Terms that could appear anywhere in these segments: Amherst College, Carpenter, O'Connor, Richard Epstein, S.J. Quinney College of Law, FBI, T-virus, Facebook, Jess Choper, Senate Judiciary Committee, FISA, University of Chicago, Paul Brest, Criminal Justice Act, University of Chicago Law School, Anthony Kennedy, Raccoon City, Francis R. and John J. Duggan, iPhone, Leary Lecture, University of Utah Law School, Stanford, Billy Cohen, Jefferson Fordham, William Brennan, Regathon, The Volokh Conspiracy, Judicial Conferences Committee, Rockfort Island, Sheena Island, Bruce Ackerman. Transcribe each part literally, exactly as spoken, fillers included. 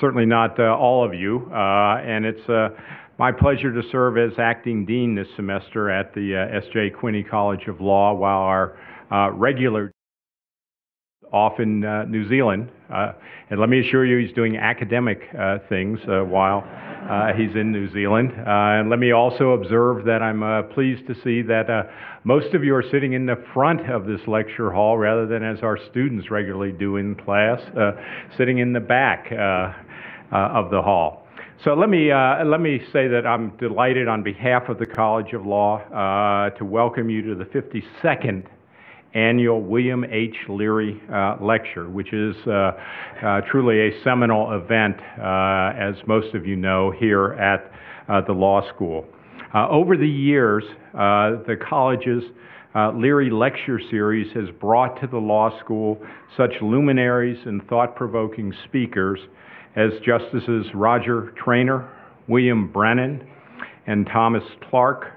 certainly not uh, all of you, uh, and it's uh, my pleasure to serve as acting dean this semester at the uh, S J Quinney College of Law, while our uh, regular off in uh, New Zealand, uh, and let me assure you he's doing academic uh, things uh, while uh, he's in New Zealand. Uh, and let me also observe that I'm uh, pleased to see that uh, most of you are sitting in the front of this lecture hall rather than, as our students regularly do in class, uh, sitting in the back uh, uh, of the hall. So let me, uh, let me say that I'm delighted on behalf of the College of Law uh, to welcome you to the fifty-second Annual William H. Leary uh, Lecture, which is uh, uh, truly a seminal event, uh, as most of you know, here at uh, the law school. Uh, over the years, uh, the college's uh, Leary Lecture Series has brought to the law school such luminaries and thought-provoking speakers as Justices Roger Traynor, William Brennan, and Thomas Clark,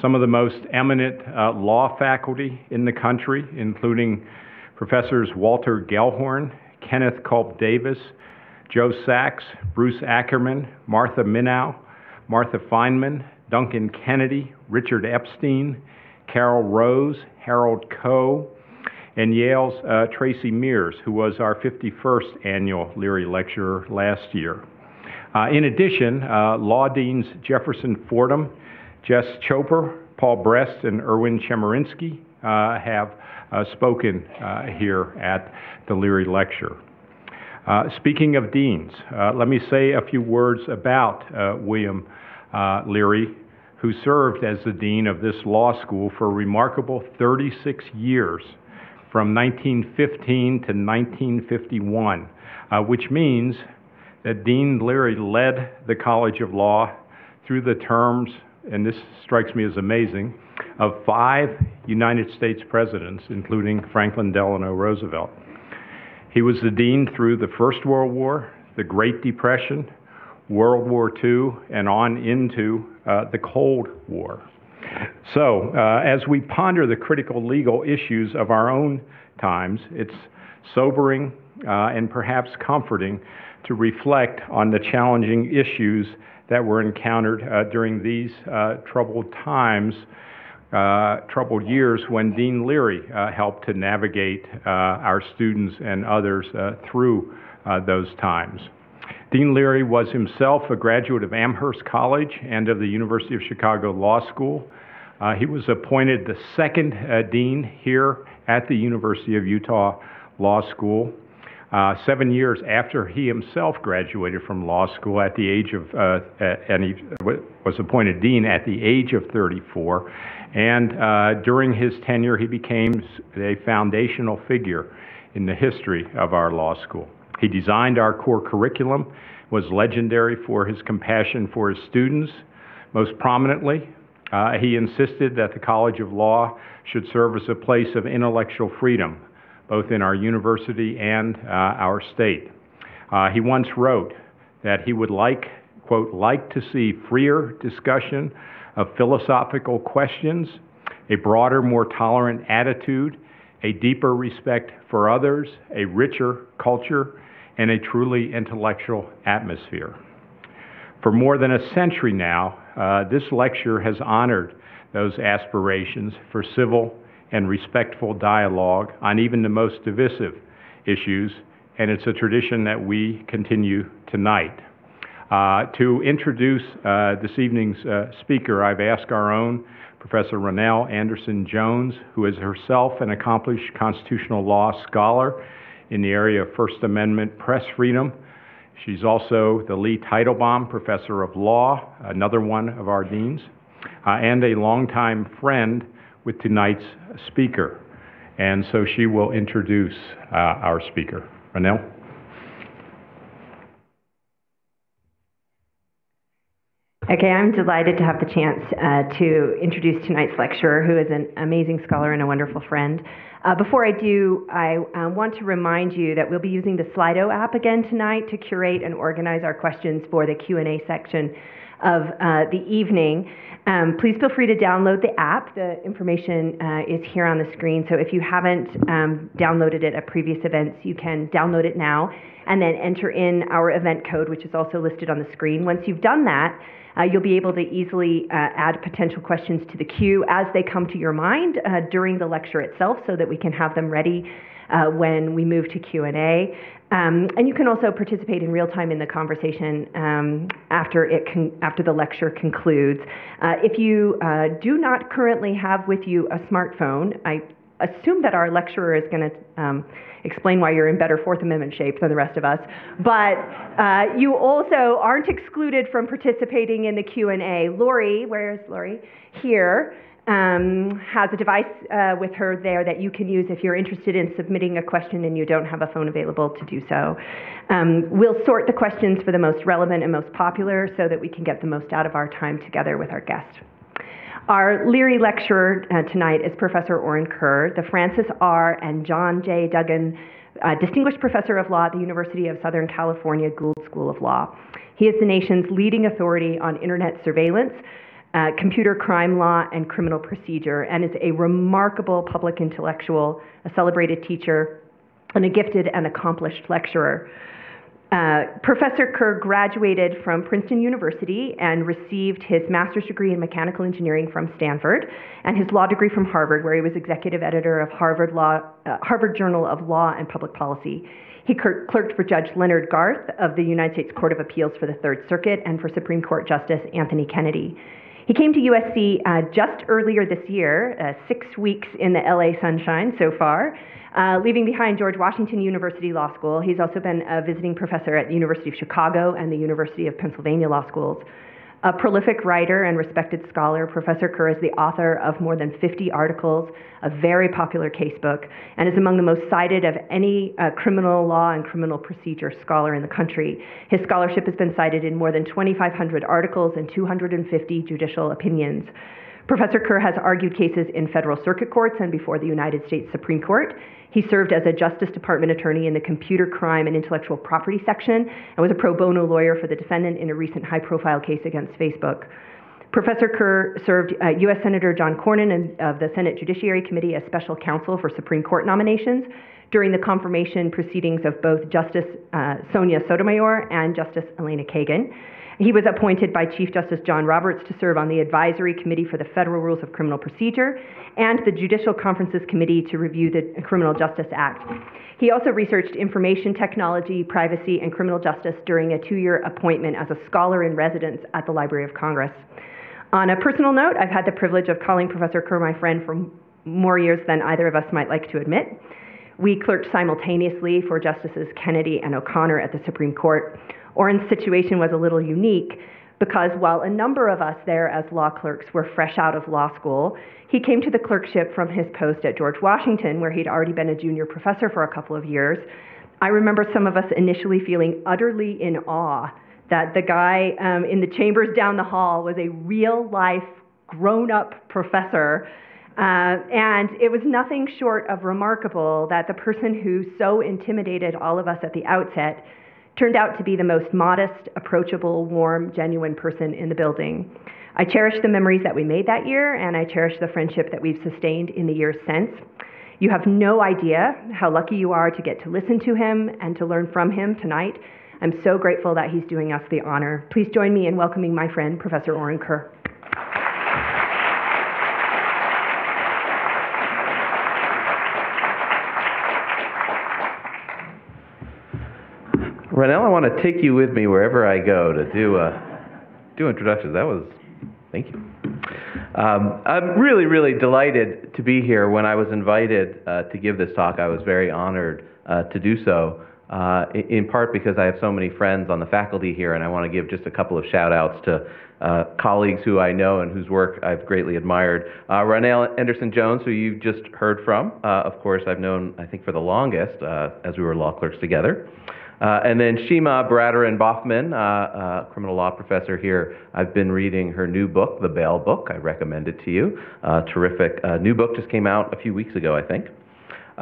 some of the most eminent uh, law faculty in the country, including Professors Walter Gelhorn, Kenneth Culp Davis, Joe Sachs, Bruce Ackerman, Martha Minow, Martha Feynman, Duncan Kennedy, Richard Epstein, Carol Rose, Harold Koh, and Yale's uh, Tracy Mears, who was our fifty-first annual Leary Lecturer last year. Uh, in addition, uh, law deans Jefferson Fordham, Jess Choper, Paul Brest, and Erwin Chemerinsky uh, have uh, spoken uh, here at the Leary Lecture. Uh, speaking of deans, uh, let me say a few words about uh, William uh, Leary, who served as the dean of this law school for a remarkable thirty-six years, from nineteen fifteen to nineteen fifty-one, uh, which means that Dean Leary led the College of Law through the terms, and this strikes me as amazing, of five United States presidents, including Franklin Delano Roosevelt. He was the dean through the First World War, the Great Depression, World War Two, and on into uh, the Cold War. So, uh, as we ponder the critical legal issues of our own times, it's sobering uh, and perhaps comforting to reflect on the challenging issues that were encountered uh, during these uh, troubled times, uh, troubled years when Dean Leary uh, helped to navigate uh, our students and others uh, through uh, those times. Dean Leary was himself a graduate of Amherst College and of the University of Chicago Law School. Uh, he was appointed the second uh, dean here at the University of Utah Law School, Uh, seven years after he himself graduated from law school at the age of, uh, and he was appointed dean at the age of thirty-four. And uh, during his tenure, he became a foundational figure in the history of our law school. He designed our core curriculum, was legendary for his compassion for his students. Most prominently, uh, he insisted that the College of Law should serve as a place of intellectual freedom, both in our university and uh, our state. Uh, he once wrote that he would like, quote, like to see freer discussion of philosophical questions, a broader, more tolerant attitude, a deeper respect for others, a richer culture, and a truly intellectual atmosphere. For more than a century now, uh, this lecture has honored those aspirations for civil and respectful dialogue on even the most divisive issues, and it's a tradition that we continue tonight. Uh, to introduce uh, this evening's uh, speaker, I've asked our own Professor RonNell Andersen Jones, who is herself an accomplished constitutional law scholar in the area of First Amendment press freedom. She's also the Lee Teitelbaum Professor of Law, another one of our deans, uh, and a longtime friend with tonight's speaker. And so she will introduce uh, our speaker. RonNell? Okay, I'm delighted to have the chance uh, to introduce tonight's lecturer, who is an amazing scholar and a wonderful friend. Uh, before I do, I uh, want to remind you that we'll be using the Slido app again tonight to curate and organize our questions for the Q and A section of uh, the evening. Um, please feel free to download the app. The information uh, is here on the screen, so if you haven't um, downloaded it at previous events, you can download it now and then enter in our event code, which is also listed on the screen. Once you've done that, uh, you'll be able to easily uh, add potential questions to the queue as they come to your mind uh, during the lecture itself, so that we can have them ready Uh, when we move to Q and A. Um, and you can also participate in real time in the conversation um, after, it con after the lecture concludes. Uh, if you uh, do not currently have with you a smartphone, I assume that our lecturer is going to um, explain why you're in better Fourth Amendment shape than the rest of us, but uh, you also aren't excluded from participating in the Q and A. Lori, where is Lori? Here. Um, has a device uh, with her there that you can use if you're interested in submitting a question and you don't have a phone available to do so. Um, we'll sort the questions for the most relevant and most popular so that we can get the most out of our time together with our guest. Our Leary lecturer uh, tonight is Professor Orrin Kerr, the Francis R. and John J. Duggan uh, Distinguished Professor of Law at the University of Southern California Gould School of Law. He is the nation's leading authority on internet surveillance, Uh, computer crime law, and criminal procedure, and is a remarkable public intellectual, a celebrated teacher, and a gifted and accomplished lecturer. Uh, Professor Kerr graduated from Princeton University and received his master's degree in mechanical engineering from Stanford and his law degree from Harvard, where he was executive editor of Harvard, law, uh, Harvard Journal of Law and Public Policy. He clerked for Judge Leonard Garth of the United States Court of Appeals for the Third Circuit and for Supreme Court Justice Anthony Kennedy. He came to U S C uh, just earlier this year, uh, six weeks in the L A sunshine so far, uh, leaving behind George Washington University Law School. He's also been a visiting professor at the University of Chicago and the University of Pennsylvania Law Schools. A prolific writer and respected scholar, Professor Kerr is the author of more than fifty articles, a very popular casebook, and is among the most cited of any uh, criminal law and criminal procedure scholar in the country. His scholarship has been cited in more than twenty-five hundred articles and two hundred fifty judicial opinions. Professor Kerr has argued cases in federal circuit courts and before the United States Supreme Court. He served as a Justice Department attorney in the Computer Crime and Intellectual Property section and was a pro bono lawyer for the defendant in a recent high-profile case against Facebook. Professor Kerr served uh, U S Senator John Cornyn and, of the Senate Judiciary Committee as special counsel for Supreme Court nominations during the confirmation proceedings of both Justice uh, Sonia Sotomayor and Justice Elena Kagan. He was appointed by Chief Justice John Roberts to serve on the Advisory Committee for the Federal Rules of Criminal Procedure and the Judicial Conferences Committee to review the Criminal Justice Act. He also researched information technology, privacy, and criminal justice during a two-year appointment as a scholar in residence at the Library of Congress. On a personal note, I've had the privilege of calling Professor Kerr my friend for more years than either of us might like to admit. We clerked simultaneously for Justices Kennedy and O'Connor at the Supreme Court. Orrin's situation was a little unique because while a number of us there as law clerks were fresh out of law school, he came to the clerkship from his post at George Washington, where he'd already been a junior professor for a couple of years. I remember some of us initially feeling utterly in awe that the guy um, in the chambers down the hall was a real-life, grown-up professor. Uh, and it was nothing short of remarkable that the person who so intimidated all of us at the outset turned out to be the most modest, approachable, warm, genuine person in the building. I cherish the memories that we made that year, and I cherish the friendship that we've sustained in the years since. You have no idea how lucky you are to get to listen to him and to learn from him tonight. I'm so grateful that he's doing us the honor. Please join me in welcoming my friend, Professor Orrin Kerr. RonNell, I want to take you with me wherever I go to do uh, do introductions. That was, thank you. Um, I'm really, really delighted to be here. When I was invited uh, to give this talk, I was very honored uh, to do so, uh, in part because I have so many friends on the faculty here, and I want to give just a couple of shout-outs to uh, colleagues who I know and whose work I've greatly admired. Uh, RonNell Andersen Jones, who you just heard from, uh, of course, I've known, I think, for the longest, uh, as we were law clerks together. Uh, and then Shima Bratterin-Boffman, uh, uh, criminal law professor here. I've been reading her new book, The Bail Book. I recommend it to you. Uh, terrific uh, new book just came out a few weeks ago, I think.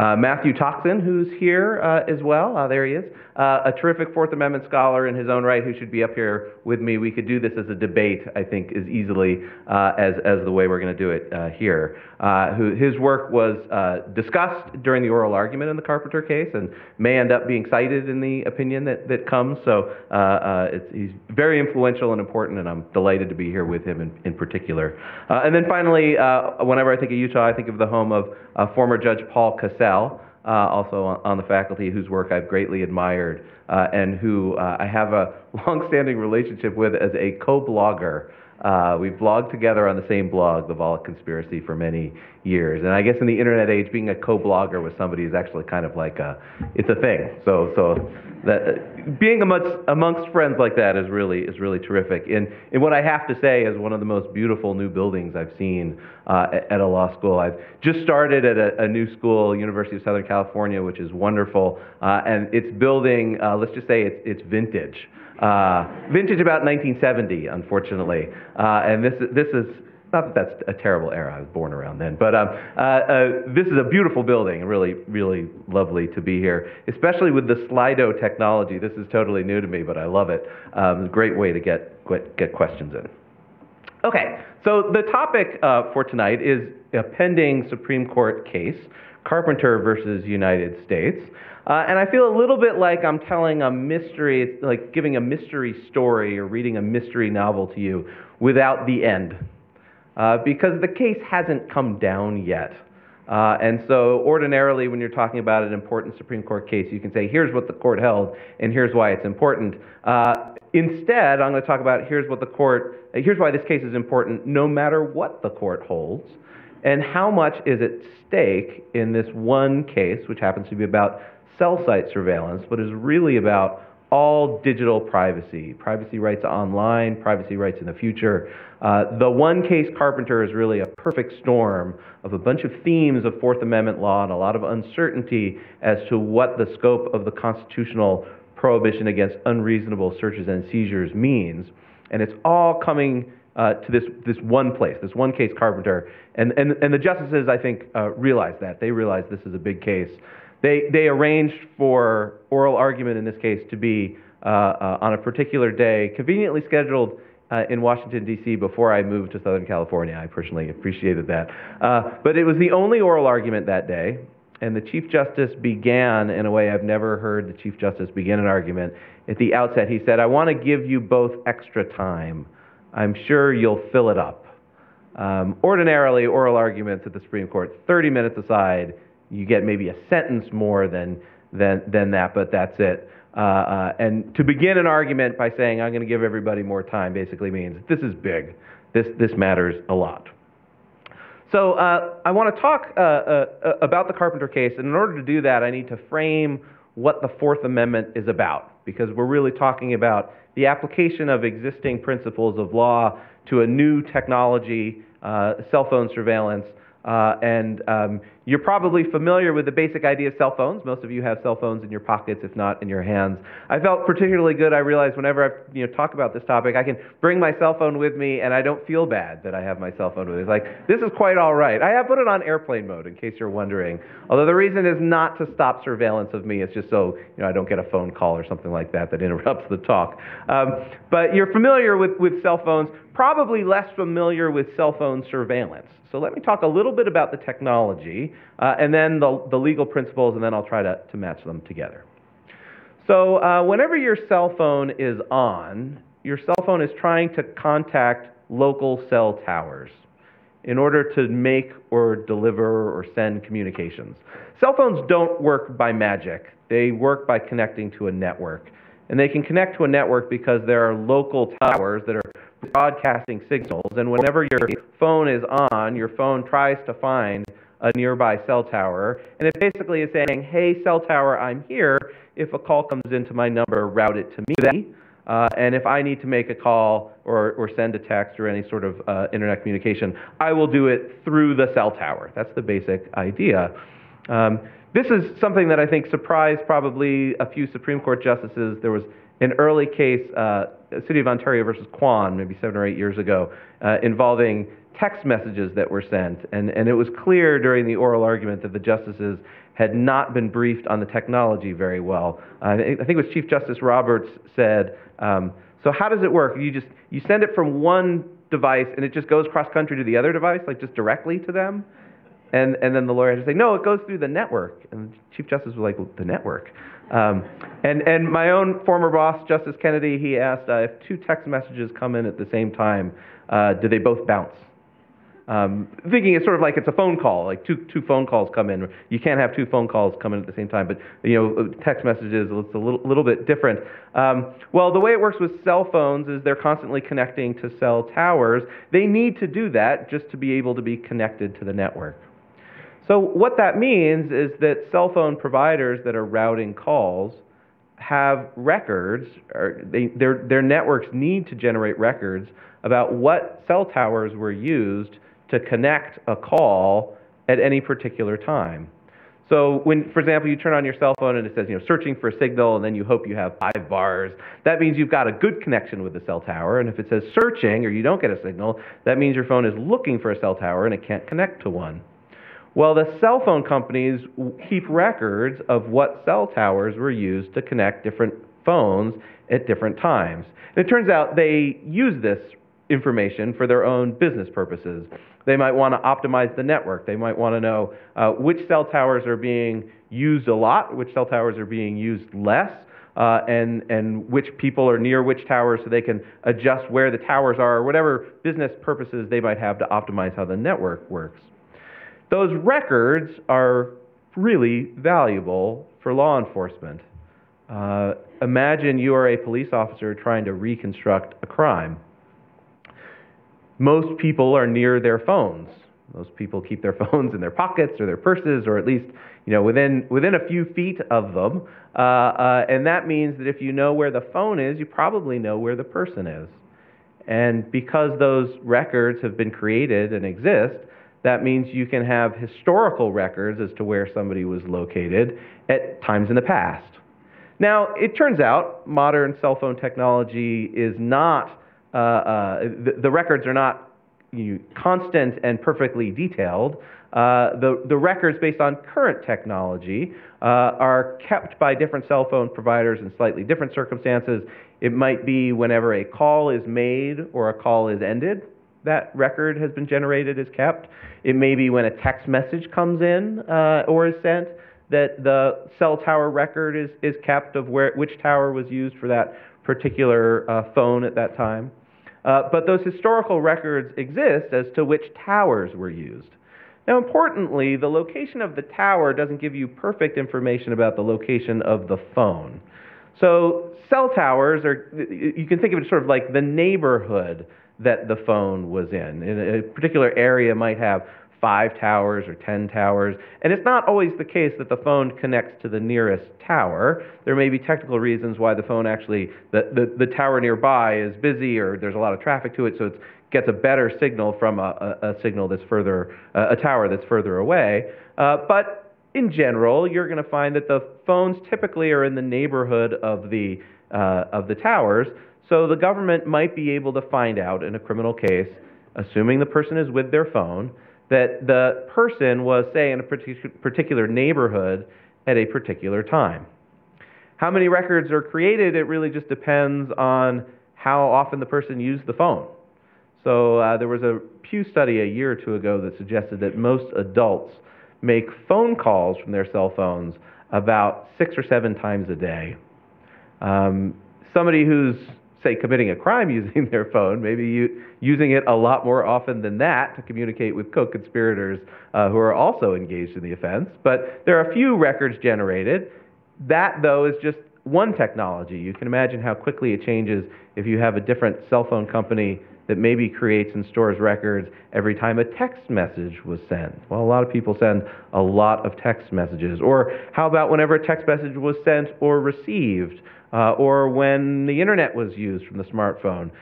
Uh, Matthew Toxin, who's here uh, as well, uh, there he is, uh, a terrific Fourth Amendment scholar in his own right who should be up here with me. We could do this as a debate, I think, as easily uh, as, as the way we're going to do it uh, here. Uh, who, his work was uh, discussed during the oral argument in the Carpenter case and may end up being cited in the opinion that, that comes, so uh, uh, it's, he's very influential and important, and I'm delighted to be here with him in, in particular. Uh, and then finally, uh, whenever I think of Utah, I think of the home of uh, former Judge Paul Cassell, Uh, also on, on the faculty, whose work I've greatly admired uh, and who uh, I have a long-standing relationship with as a co-blogger. Uh, we've blogged together on the same blog, The Volokh Conspiracy, for many years. And I guess in the internet age, being a co-blogger with somebody is actually kind of like a, it's a thing. So, so that, being amongst, amongst friends like that is really, is really terrific. And, and what I have to say is one of the most beautiful new buildings I've seen uh, at, at a law school. I've just started at a, a new school, University of Southern California, which is wonderful. Uh, and it's building, uh, let's just say it's, it's vintage. Uh, vintage about nineteen seventy, unfortunately. Uh, and this, this is, not that that's a terrible era, I was born around then, but um, uh, uh, this is a beautiful building, really, really lovely to be here, especially with the Slido technology. This is totally new to me, but I love it. Um, great way to get, get, get questions in. Okay, so the topic uh, for tonight is a pending Supreme Court case, Carpenter versus United States. Uh, and I feel a little bit like I'm telling a mystery, like giving a mystery story or reading a mystery novel to you without the end, uh, because the case hasn't come down yet. Uh, and so ordinarily when you're talking about an important Supreme Court case, you can say, here's what the court held and here's why it's important. Uh, instead, I'm going to talk about here's what the court, here's why this case is important no matter what the court holds. And how much is at stake in this one case, which happens to be about cell site surveillance, but is really about all digital privacy, privacy rights online, privacy rights in the future. Uh, the one case, Carpenter, is really a perfect storm of a bunch of themes of Fourth Amendment law and a lot of uncertainty as to what the scope of the constitutional prohibition against unreasonable searches and seizures means. And it's all coming Uh, to this, this one place, this one case, Carpenter. And, and, and the justices, I think, uh, realize that. They realize this is a big case. They, they arranged for oral argument in this case to be uh, uh, on a particular day, conveniently scheduled uh, in Washington, D C, before I moved to Southern California. I personally appreciated that. Uh, but it was the only oral argument that day, and the Chief Justice began in a way I've never heard the Chief Justice begin an argument. At the outset, he said, I want to give you both extra time. I'm sure you'll fill it up. Um, ordinarily, oral arguments at the Supreme Court, thirty minutes aside, you get maybe a sentence more than, than, than that, but that's it. Uh, uh, and to begin an argument by saying, I'm going to give everybody more time, basically means this is big. This, this matters a lot. So uh, I want to talk uh, uh, about the Carpenter case, and in order to do that, I need to frame what the Fourth Amendment is about, because we're really talking about the application of existing principles of law to a new technology, uh, cell phone surveillance. Uh, and um, you're probably familiar with the basic idea of cell phones. Most of you have cell phones in your pockets, if not in your hands. I felt particularly good. I realized whenever I you know, talk about this topic, I can bring my cell phone with me, and I don't feel bad that I have my cell phone with me. It's like, this is quite all right. I have put it on airplane mode, in case you're wondering. Although the reason is not to stop surveillance of me. It's just so you know, I don't get a phone call or something like that that interrupts the talk. Um, but you're familiar with, with cell phones, probably less familiar with cell phone surveillance. So let me talk a little bit about the technology, uh, and then the, the legal principles, and then I'll try to, to match them together. So uh, whenever your cell phone is on, your cell phone is trying to contact local cell towers in order to make or deliver or send communications. Cell phones don't work by magic. They work by connecting to a network. And they can connect to a network because there are local towers that are broadcasting signals, and whenever your phone is on, your phone tries to find a nearby cell tower, and it basically is saying, hey, cell tower, I'm here. If a call comes into my number, route it to me, uh, and if I need to make a call or, or send a text or any sort of uh, internet communication, I will do it through the cell tower. That's the basic idea. Um, this is something that I think surprised probably a few Supreme Court justices. There was an early case, uh, City of Ontario versus Kwan, maybe seven or eight years ago, uh, involving text messages that were sent. And, and it was clear during the oral argument that the justices had not been briefed on the technology very well. Uh, I think it was Chief Justice Roberts said, um, so how does it work? You just you send it from one device and it just goes cross-country to the other device, like just directly to them? And, and then the lawyer had to say, no, it goes through the network. And Chief Justice was like, well, the network? Um, and, and my own former boss, Justice Kennedy, he asked, uh, if two text messages come in at the same time, uh, do they both bounce? Um, thinking it's sort of like it's a phone call, like two, two phone calls come in. You can't have two phone calls come in at the same time, but you know, text messages, it's a little, little bit different. Um, well, the way it works with cell phones is they're constantly connecting to cell towers. They need to do that just to be able to be connected to the network. So what that means is that cell phone providers that are routing calls have records, or they, their, their networks need to generate records about what cell towers were used to connect a call at any particular time. So when, for example, you turn on your cell phone and it says, you know, searching for a signal, and then you hope you have five bars, that means you've got a good connection with the cell tower. And if it says searching or you don't get a signal, that means your phone is looking for a cell tower and it can't connect to one. Well, the cell phone companies keep records of what cell towers were used to connect different phones at different times. And it turns out they use this information for their own business purposes. They might want to optimize the network. They might want to know uh, which cell towers are being used a lot, which cell towers are being used less, uh, and, and which people are near which towers, so they can adjust where the towers are, or whatever business purposes they might have to optimize how the network works. Those records are really valuable for law enforcement. Uh, imagine you are a police officer trying to reconstruct a crime. Most people are near their phones. Most people keep their phones in their pockets or their purses, or at least, you know, within, within a few feet of them. Uh, uh, and that means that if you know where the phone is, you probably know where the person is. And because those records have been created and exist, that means you can have historical records as to where somebody was located at times in the past. Now, it turns out modern cell phone technology is not, uh, uh, the, the records are not you know, constant and perfectly detailed. Uh, the, the records based on current technology uh, are kept by different cell phone providers in slightly different circumstances. It might be whenever a call is made or a call is ended, that record has been generated, is kept. It may be when a text message comes in uh, or is sent, that the cell tower record is, is kept of where, which tower was used for that particular uh, phone at that time. Uh, but those historical records exist as to which towers were used. Now, importantly, the location of the tower doesn't give you perfect information about the location of the phone. So cell towers are, you can think of it sort of like the neighborhood that the phone was in. In a particular area might have five towers or ten towers, and it's not always the case that the phone connects to the nearest tower. There may be technical reasons why the phone actually, the, the, the tower nearby is busy, or there's a lot of traffic to it, so it gets a better signal from a, a, a signal that's further, uh, a tower that's further away. Uh, but in general, you're gonna find that the phones typically are in the neighborhood of the, uh, of the towers. So the government might be able to find out in a criminal case, assuming the person is with their phone, that the person was, say, in a particular neighborhood at a particular time. How many records are created, it really just depends on how often the person used the phone. So uh, there was a Pew study a year or two ago that suggested that most adults make phone calls from their cell phones about six or seven times a day. Um, somebody who's say, committing a crime using their phone, maybe you, using it a lot more often than that to communicate with co-conspirators uh, who are also engaged in the offense. But there are a few records generated. That, though, is just one technology. You can imagine how quickly it changes if you have a different cell phone company that maybe creates and stores records every time a text message was sent. Well, a lot of people send a lot of text messages. Or how about whenever a text message was sent or received, uh, or when the internet was used from the smartphone.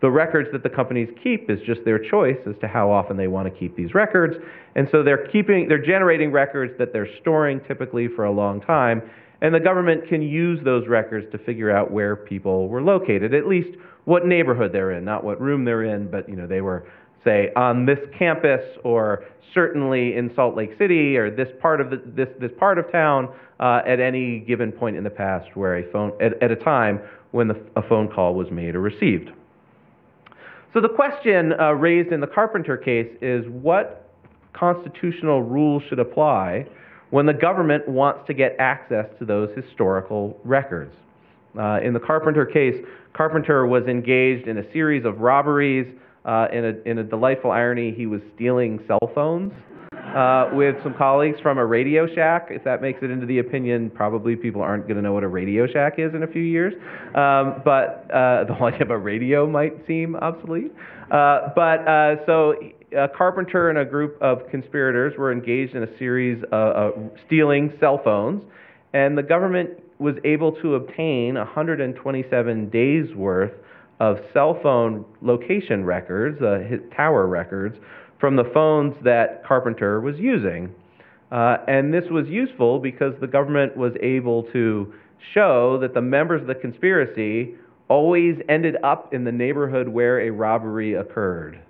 The records that the companies keep is just their choice as to how often they want to keep these records. And so they're keeping, they're generating records that they're storing typically for a long time. And the government can use those records to figure out where people were located, at least what neighborhood they're in, not what room they're in, but you know, they were say, on this campus, or certainly in Salt Lake City, or this part of the, this this part of town, uh, at any given point in the past, where a phone at, at a time when the, a phone call was made or received. So the question uh, raised in the Carpenter case is, what constitutional rules should apply when the government wants to get access to those historical records? Uh, in the Carpenter case, Carpenter was engaged in a series of robberies. Uh, in, a, in a delightful irony, he was stealing cell phones uh, with some colleagues from a Radio Shack. If that makes it into the opinion, probably people aren't going to know what a Radio Shack is in a few years. Um, but uh, the whole idea of a radio might seem obsolete. Uh, but uh, so uh, Carpenter and a group of conspirators were engaged in a series of uh, stealing cell phones, and the government was able to obtain one hundred twenty-seven days worth of cell phone location records, uh, his tower records, from the phones that Carpenter was using. Uh, and this was useful because the government was able to show that the members of the conspiracy always ended up in the neighborhood where a robbery occurred.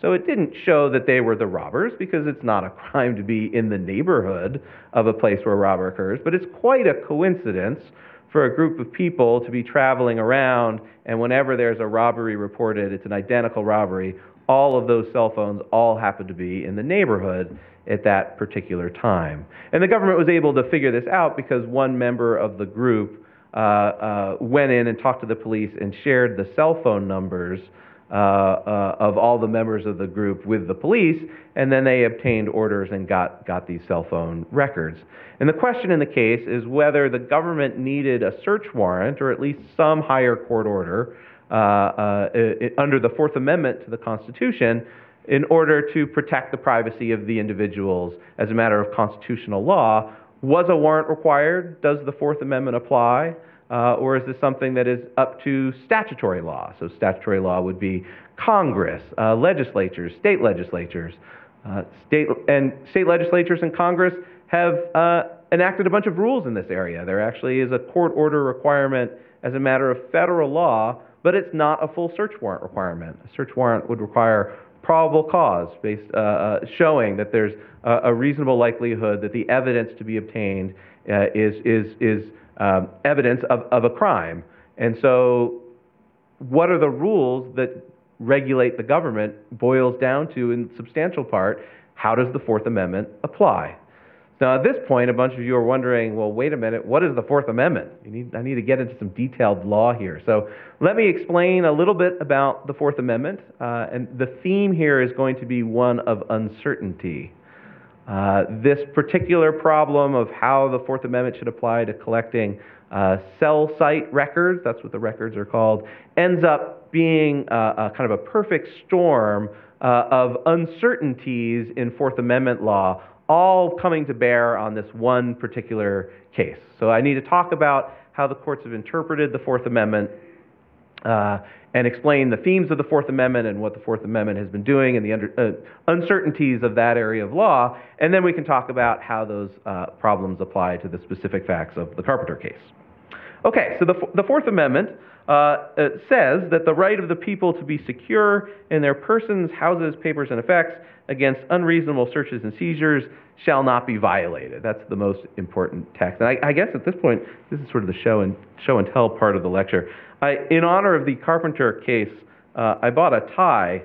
So it didn't show that they were the robbers, because it's not a crime to be in the neighborhood of a place where a robber occurs, but it's quite a coincidence for a group of people to be traveling around, and whenever there's a robbery reported, it's an identical robbery. All of those cell phones all happen to be in the neighborhood at that particular time. And the government was able to figure this out because one member of the group uh, uh, went in and talked to the police and shared the cell phone numbers uh, uh, of all the members of the group with the police, and then they obtained orders and got, got these cell phone records. And the question in the case is whether the government needed a search warrant, or at least some higher court order uh, uh, it, under the Fourth Amendment to the Constitution, in order to protect the privacy of the individuals as a matter of constitutional law. Was a warrant required? Does the Fourth Amendment apply? Uh, or is this something that is up to statutory law? So statutory law would be Congress, uh, legislatures, state legislatures. Uh, state and state legislatures and Congress have uh, enacted a bunch of rules in this area. There actually is a court order requirement as a matter of federal law, but it's not a full search warrant requirement. A search warrant would require probable cause based, uh, uh, showing that there's a, a reasonable likelihood that the evidence to be obtained uh, is, is, is Um, evidence of, of a crime. And so what are the rules that regulate the government boils down to, in substantial part, how does the Fourth Amendment apply? Now at this point, a bunch of you are wondering, well, wait a minute, what is the Fourth Amendment? You need, I need to get into some detailed law here. So let me explain a little bit about the Fourth Amendment. Uh, and the theme here is going to be one of uncertainty. Uh, this particular problem of how the Fourth Amendment should apply to collecting uh, cell site records, that's what the records are called, ends up being a, a kind of a perfect storm uh, of uncertainties in Fourth Amendment law, all coming to bear on this one particular case. So I need to talk about how the courts have interpreted the Fourth Amendment uh, and explain the themes of the Fourth Amendment and what the Fourth Amendment has been doing and the under, uh, uncertainties of that area of law, and then we can talk about how those uh, problems apply to the specific facts of the Carpenter case. Okay, so the, the Fourth Amendment uh, says that the right of the people to be secure in their persons, houses, papers, and effects against unreasonable searches and seizures shall not be violated. That's the most important text. And I, I guess at this point, this is sort of the show and, show and tell part of the lecture. I, in honor of the Carpenter case, uh, I bought a tie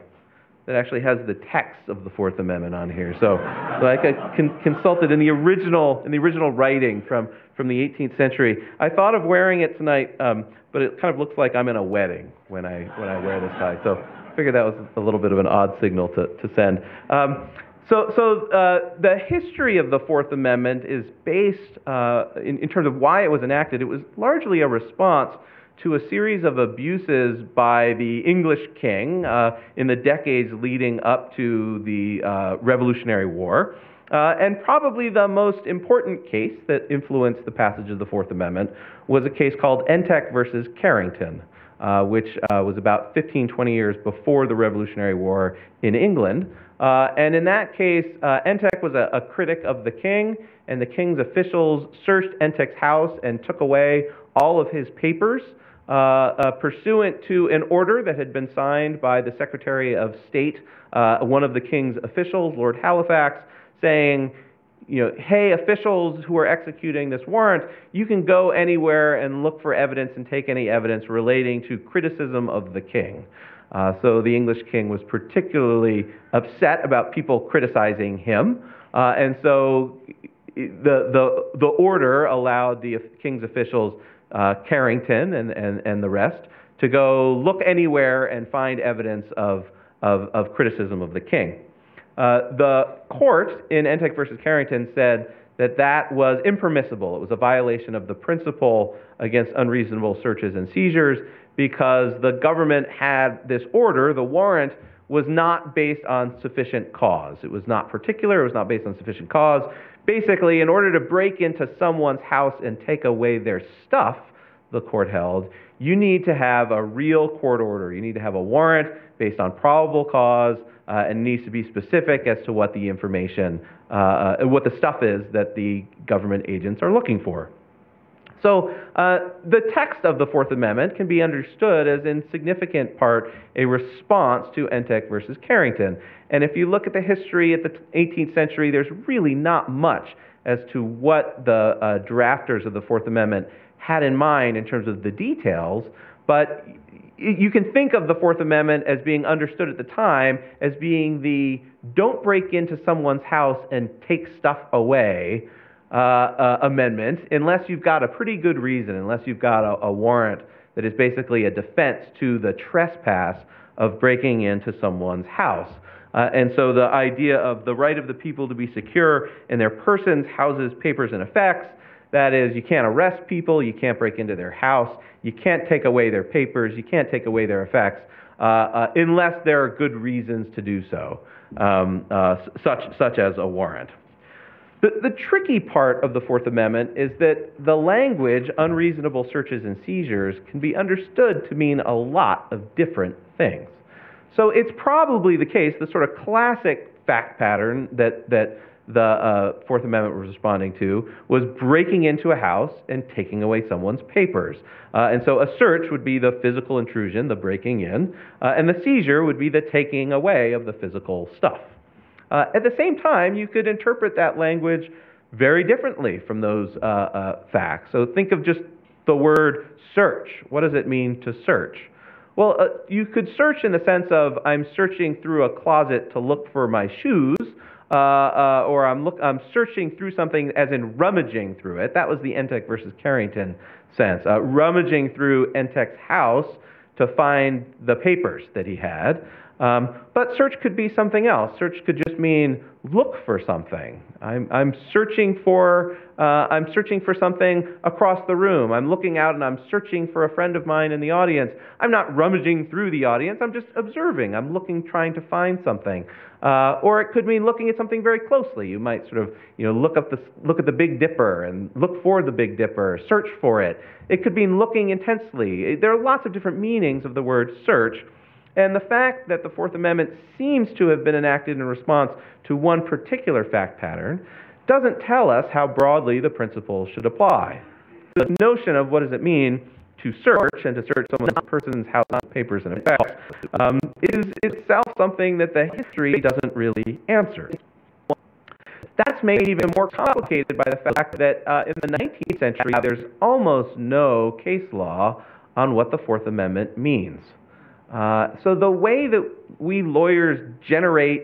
that actually has the text of the Fourth Amendment on here. So, so I con consulted in the original in the original writing from, from the eighteenth century. I thought of wearing it tonight, um, but it kind of looks like I'm in a wedding when I when I wear this tie. So I figured that was a little bit of an odd signal to to send. Um, so so uh, the history of the Fourth Amendment is based uh, in in terms of why it was enacted. It was largely a response to a series of abuses by the English king uh, in the decades leading up to the uh, Revolutionary War. Uh, and probably the most important case that influenced the passage of the Fourth Amendment was a case called Entick versus Carrington, uh, which uh, was about fifteen, twenty years before the Revolutionary War in England. Uh, and in that case, uh, Entick was a, a critic of the king, and the king's officials searched Entick's house and took away all of his papers. uh, uh, pursuant to an order that had been signed by the Secretary of State, uh, one of the king's officials, Lord Halifax, saying, you know, hey, officials who are executing this warrant, you can go anywhere and look for evidence and take any evidence relating to criticism of the king. Uh, so the English king was particularly upset about people criticizing him, uh, and so the, the, the order allowed the king's officials, uh, Carrington and, and, and the rest, to go look anywhere and find evidence of, of, of criticism of the king. Uh, the court in Entick versus Carrington said that that was impermissible. It was a violation of the principle against unreasonable searches and seizures because the government had this order. The warrant was not based on sufficient cause. It was not particular. It was not based on sufficient cause. Basically, in order to break into someone's house and take away their stuff, the court held, you need to have a real court order. You need to have a warrant based on probable cause, Uh, and needs to be specific as to what the information, uh, what the stuff is that the government agents are looking for. So uh, the text of the Fourth Amendment can be understood as in significant part a response to Entick versus Carrington. And if you look at the history at the eighteenth century, there's really not much as to what the uh, drafters of the Fourth Amendment had in mind in terms of the details, but you can think of the Fourth Amendment as being understood at the time as being the don't break into someone's house and take stuff away uh, uh, amendment unless you've got a pretty good reason, unless you've got a, a warrant that is basically a defense to the trespass of breaking into someone's house. Uh, and so the idea of the right of the people to be secure in their persons, houses, papers, and effects, that is, you can't arrest people, you can't break into their house, you can't take away their papers, you can't take away their effects, uh, uh, unless there are good reasons to do so, um, uh, such, such as a warrant. The, the tricky part of the Fourth Amendment is that the language, unreasonable searches and seizures, can be understood to mean a lot of different things. So it's probably the case, the sort of classic fact pattern that, that the uh, Fourth Amendment was responding to was breaking into a house and taking away someone's papers. Uh, and so a search would be the physical intrusion, the breaking in, uh, and the seizure would be the taking away of the physical stuff. Uh, at the same time, you could interpret that language very differently from those uh, uh, facts. So think of just the word search. What does it mean to search? Well, uh, you could search in the sense of I'm searching through a closet to look for my shoes, Uh, uh, or I'm, look, I'm searching through something as in rummaging through it. That was the Entick versus Carrington sense. Uh, rummaging through Entick's house to find the papers that he had. Um, but search could be something else. Search could just mean look for something. I'm, I'm searching for, uh, I'm searching for something across the room. I'm looking out and I'm searching for a friend of mine in the audience. I'm not rummaging through the audience. I'm just observing. I'm looking, trying to find something. Uh, or it could mean looking at something very closely. You might sort of, you know, look up the, look at the Big Dipper and look for the Big Dipper, search for it. It could mean looking intensely. There are lots of different meanings of the word search. And the fact that the Fourth Amendment seems to have been enacted in response to one particular fact pattern doesn't tell us how broadly the principle should apply. The notion of what does it mean to search and to search someone's person's house, papers, and effects um, is itself something that the history doesn't really answer. That's made even more complicated by the fact that uh, in the nineteenth century, there's almost no case law on what the Fourth Amendment means. Uh, so the way that we lawyers generate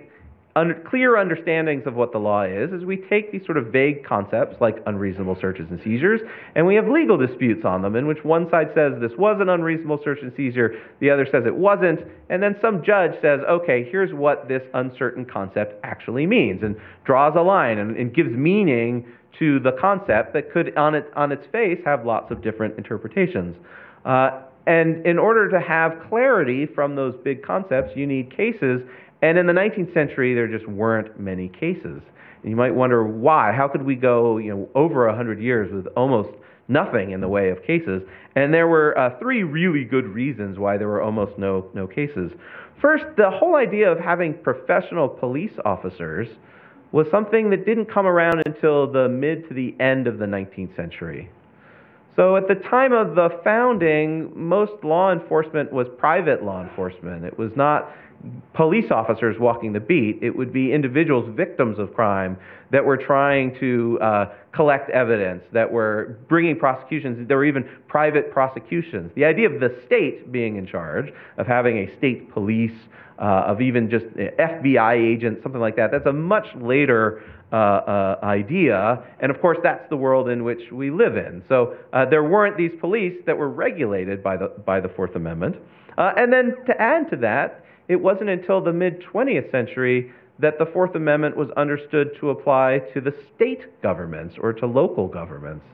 under, clear understandings of what the law is is we take these sort of vague concepts like unreasonable searches and seizures, and we have legal disputes on them in which one side says this was an unreasonable search and seizure, the other says it wasn't, and then some judge says, okay, here's what this uncertain concept actually means, and draws a line and, and gives meaning to the concept that could on, it, on its face have lots of different interpretations. Uh, And in order to have clarity from those big concepts, you need cases. And in the nineteenth century, there just weren't many cases. And you might wonder why. How could we go, you know, over one hundred years with almost nothing in the way of cases? And there were uh, three really good reasons why there were almost no, no cases. First, the whole idea of having professional police officers was something that didn't come around until the mid to the end of the nineteenth century. So at the time of the founding, most law enforcement was private law enforcement. It was not police officers walking the beat. It would be individuals, victims of crime, that were trying to uh, collect evidence, that were bringing prosecutions. There were even private prosecutions. The idea of the state being in charge, of having a state police, uh, of even just F B I agents, something like that, that's a much later uh, uh, idea. And of course, that's the world in which we live in. So uh, there weren't these police that were regulated by the, by the Fourth Amendment. Uh, and then to add to that, it wasn't until the mid-twentieth century that the Fourth Amendment was understood to apply to the state governments or to local governments.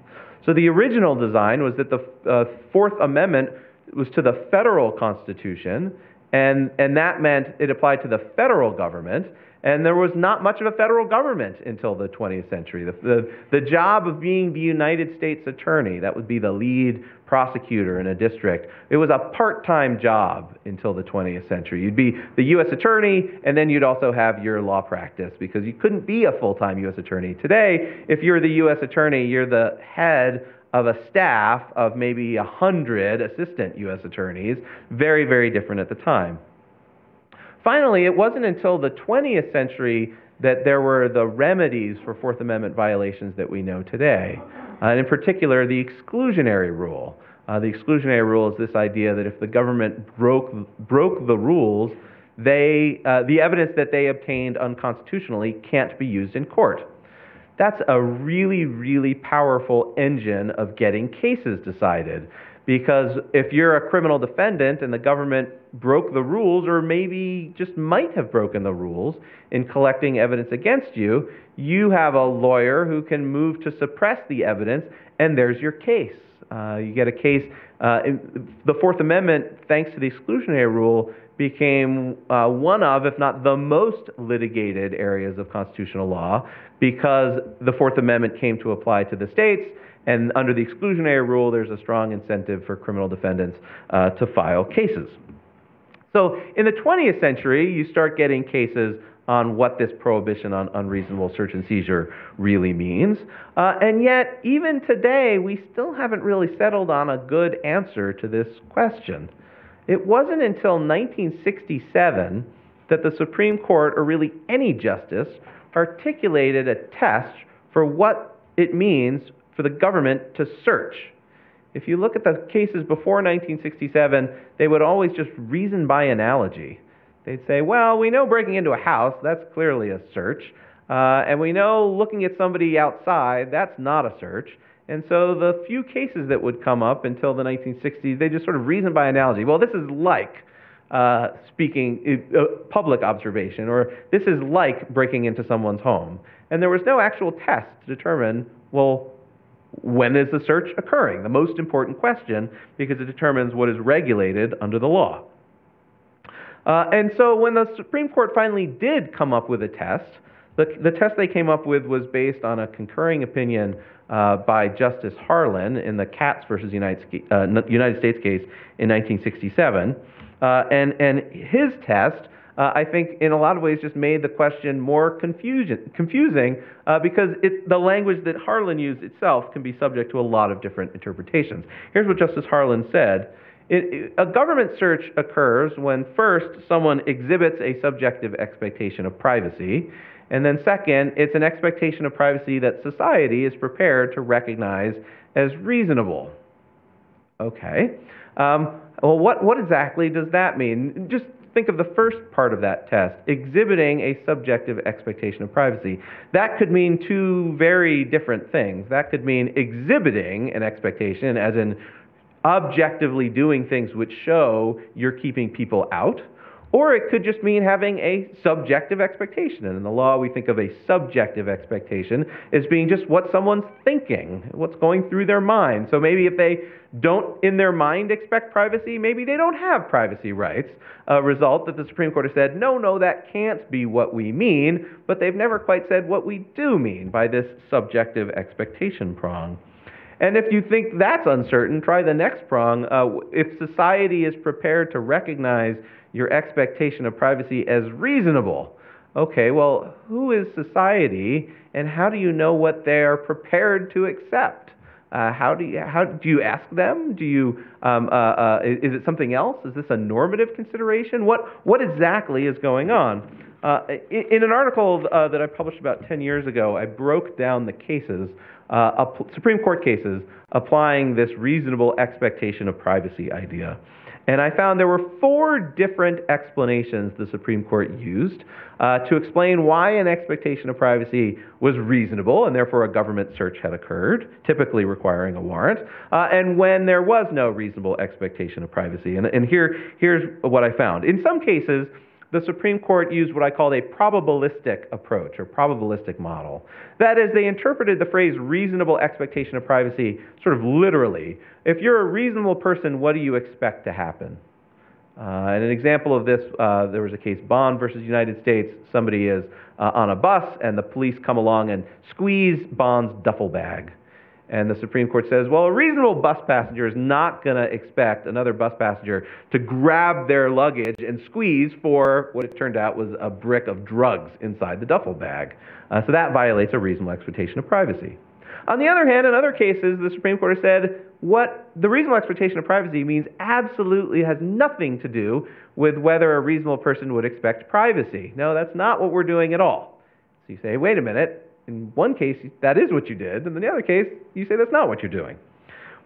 So the original design was that the uh, Fourth Amendment was to the federal constitution, and, and that meant it applied to the federal government, and there was not much of a federal government until the twentieth century. The, the, the job of being the United States attorney, that would be the lead prosecutor in a district, it was a part-time job until the twentieth century. You'd be the U S attorney, and then you'd also have your law practice, because you couldn't be a full-time U S attorney. Today, if you're the U S attorney, you're the head of a staff of maybe one hundred assistant U S attorneys. Very, very different at the time. Finally, it wasn't until the twentieth century that there were the remedies for Fourth Amendment violations that we know today, uh, and in particular, the exclusionary rule. Uh, the exclusionary rule is this idea that if the government broke, broke the rules, they, uh, the evidence that they obtained unconstitutionally can't be used in court. That's a really, really powerful engine of getting cases decided. Because if you're a criminal defendant and the government broke the rules, or maybe just might have broken the rules in collecting evidence against you, you have a lawyer who can move to suppress the evidence, and there's your case. Uh, you get a case. Uh, the Fourth Amendment, thanks to the exclusionary rule, became uh, one of, if not the most litigated areas of constitutional law, because the Fourth Amendment came to apply to the states. And under the exclusionary rule, there's a strong incentive for criminal defendants uh, to file cases. So in the twentieth century, you start getting cases on what this prohibition on unreasonable search and seizure really means. Uh, and yet, even today, we still haven't really settled on a good answer to this question. It wasn't until nineteen sixty-seven that the Supreme Court, or really any justice, articulated a test for what it means for the government to search. If you look at the cases before nineteen sixty-seven, they would always just reason by analogy. They'd say, well, we know breaking into a house, that's clearly a search. Uh, and we know looking at somebody outside, that's not a search. And so the few cases that would come up until the nineteen sixties, they just sort of reason by analogy. Well, this is like uh, speaking, uh, public observation, or this is like breaking into someone's home. And there was no actual test to determine, well, when is the search occurring? The most important question, because it determines what is regulated under the law. Uh, and so when the Supreme Court finally did come up with a test, the, the test they came up with was based on a concurring opinion uh, by Justice Harlan in the Katz versus United, uh, United States case in nineteen sixty-seven. Uh, and, and his test, Uh, I think in a lot of ways just made the question more confusion, confusing uh, because it, the language that Harlan used itself can be subject to a lot of different interpretations. Here's what Justice Harlan said. It, it, a government search occurs when first someone exhibits a subjective expectation of privacy, and then second, it's an expectation of privacy that society is prepared to recognize as reasonable. Okay. Um, well, what, what exactly does that mean? Just think of the first part of that test, exhibiting a subjective expectation of privacy. That could mean two very different things. That could mean exhibiting an expectation, as in objectively doing things which show you're keeping people out, or it could just mean having a subjective expectation. And in the law, we think of a subjective expectation as being just what someone's thinking, what's going through their mind. So maybe if they don't, in their mind, expect privacy, maybe they don't have privacy rights, a result that the Supreme Court has said, no, no, that can't be what we mean, but they've never quite said what we do mean by this subjective expectation prong. And if you think that's uncertain, try the next prong. Uh, if society is prepared to recognize your expectation of privacy as reasonable, okay, well, who is society, and how do you know what they are prepared to accept? Uh, how do you how do you ask them? Do you um, uh, uh, is it something else? Is this a normative consideration? What what exactly is going on? Uh, in, in an article uh, that I published about ten years ago, I broke down the cases, uh, Supreme Court cases, applying this reasonable expectation of privacy idea. And I found there were four different explanations the Supreme Court used uh, to explain why an expectation of privacy was reasonable and therefore a government search had occurred, typically requiring a warrant, uh, and when there was no reasonable expectation of privacy. And, and here, here's what I found. In some cases, the Supreme Court used what I called a probabilistic approach or probabilistic model. That is, they interpreted the phrase reasonable expectation of privacy sort of literally. If you're a reasonable person, what do you expect to happen? Uh, and an example of this, uh, there was a case, Bond versus United States. Somebody is uh, on a bus and the police come along and squeeze Bond's duffel bag. And the Supreme Court says, well, a reasonable bus passenger is not going to expect another bus passenger to grab their luggage and squeeze for what it turned out was a brick of drugs inside the duffel bag. Uh, so that violates a reasonable expectation of privacy. On the other hand, in other cases, the Supreme Court has said what the reasonable expectation of privacy means absolutely has nothing to do with whether a reasonable person would expect privacy. No, that's not what we're doing at all. So you say, wait a minute. In one case, that is what you did, and in the other case, you say that's not what you're doing.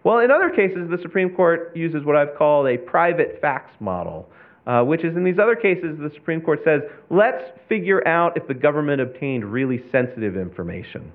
Well, in other cases, the Supreme Court uses what I've called a private facts model, uh, which is in these other cases, the Supreme Court says, let's figure out if the government obtained really sensitive information.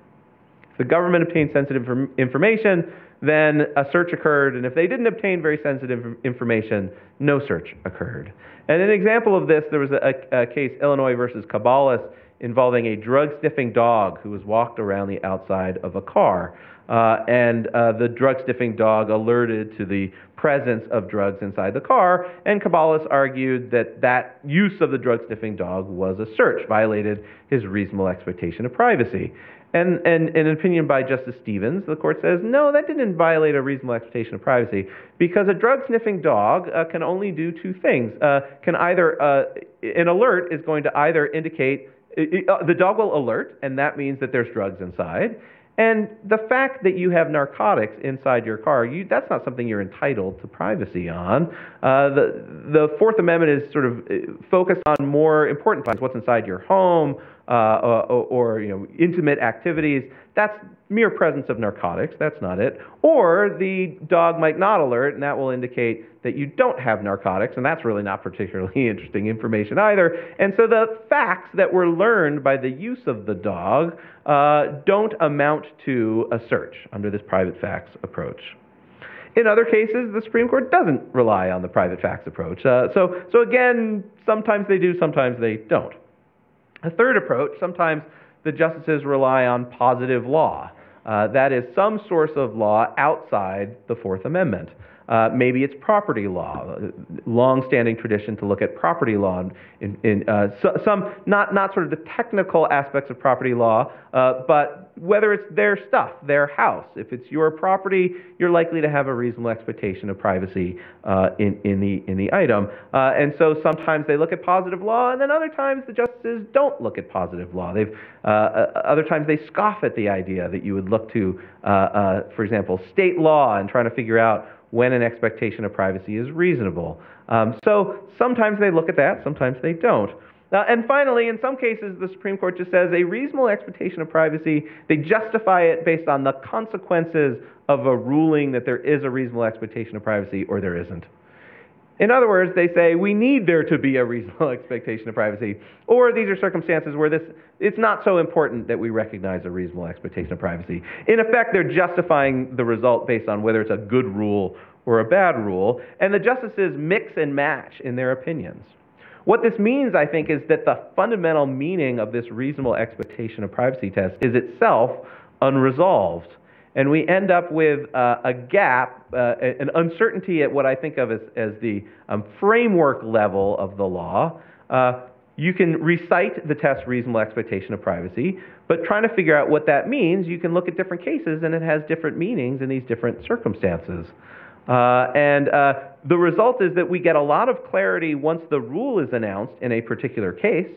If the government obtained sensitive information, then a search occurred, and if they didn't obtain very sensitive information, no search occurred. And an example of this, there was a, a case, Illinois versus Caballes, involving a drug-sniffing dog who was walked around the outside of a car. Uh, and uh, the drug-sniffing dog alerted to the presence of drugs inside the car, and Caballes argued that that use of the drug-sniffing dog was a search, violated his reasonable expectation of privacy. And, and in an opinion by Justice Stevens, the court says, no, that didn't violate a reasonable expectation of privacy, because a drug-sniffing dog uh, can only do two things. Uh, can either, uh, an alert is going to either indicate It, uh, the dog will alert, and that means that there's drugs inside. And the fact that you have narcotics inside your car, you, that's not something you're entitled to privacy on. Uh, the, the Fourth Amendment is sort of focused on more important things, what's inside your home uh, or, or you know, intimate activities. That's mere presence of narcotics. That's not it. Or the dog might not alert, and that will indicate that you don't have narcotics, and that's really not particularly interesting information either. And so the facts that were learned by the use of the dog uh, don't amount to a search under this private facts approach. In other cases, the Supreme Court doesn't rely on the private facts approach. Uh, so, so again, sometimes they do, sometimes they don't. A third approach, sometimes the justices rely on positive law. Uh, that is some source of law outside the Fourth Amendment. Uh, maybe it's property law, long-standing tradition to look at property law, in, in, uh, so, some not, not sort of the technical aspects of property law, uh, but whether it's their stuff, their house. If it's your property, you're likely to have a reasonable expectation of privacy uh, in, in, the, in the item. Uh, and so sometimes they look at positive law, and then other times the justices don't look at positive law. They've, uh, uh, other times they scoff at the idea that you would look to, uh, uh, for example, state law and trying to figure out when an expectation of privacy is reasonable. Um, so sometimes they look at that, sometimes they don't. Uh, and finally, in some cases, the Supreme Court just says a reasonable expectation of privacy, they justify it based on the consequences of a ruling that there is a reasonable expectation of privacy or there isn't. In other words, they say we need there to be a reasonable expectation of privacy, or these are circumstances where this, it's not so important that we recognize a reasonable expectation of privacy. In effect, they're justifying the result based on whether it's a good rule or a bad rule, and the justices mix and match in their opinions. What this means, I think, is that the fundamental meaning of this reasonable expectation of privacy test is itself unresolved. And we end up with uh, a gap, uh, an uncertainty at what I think of as, as the um, framework level of the law. Uh, you can recite the test reasonable expectation of privacy, but trying to figure out what that means, you can look at different cases and it has different meanings in these different circumstances. Uh, and uh, the result is that we get a lot of clarity once the rule is announced in a particular case.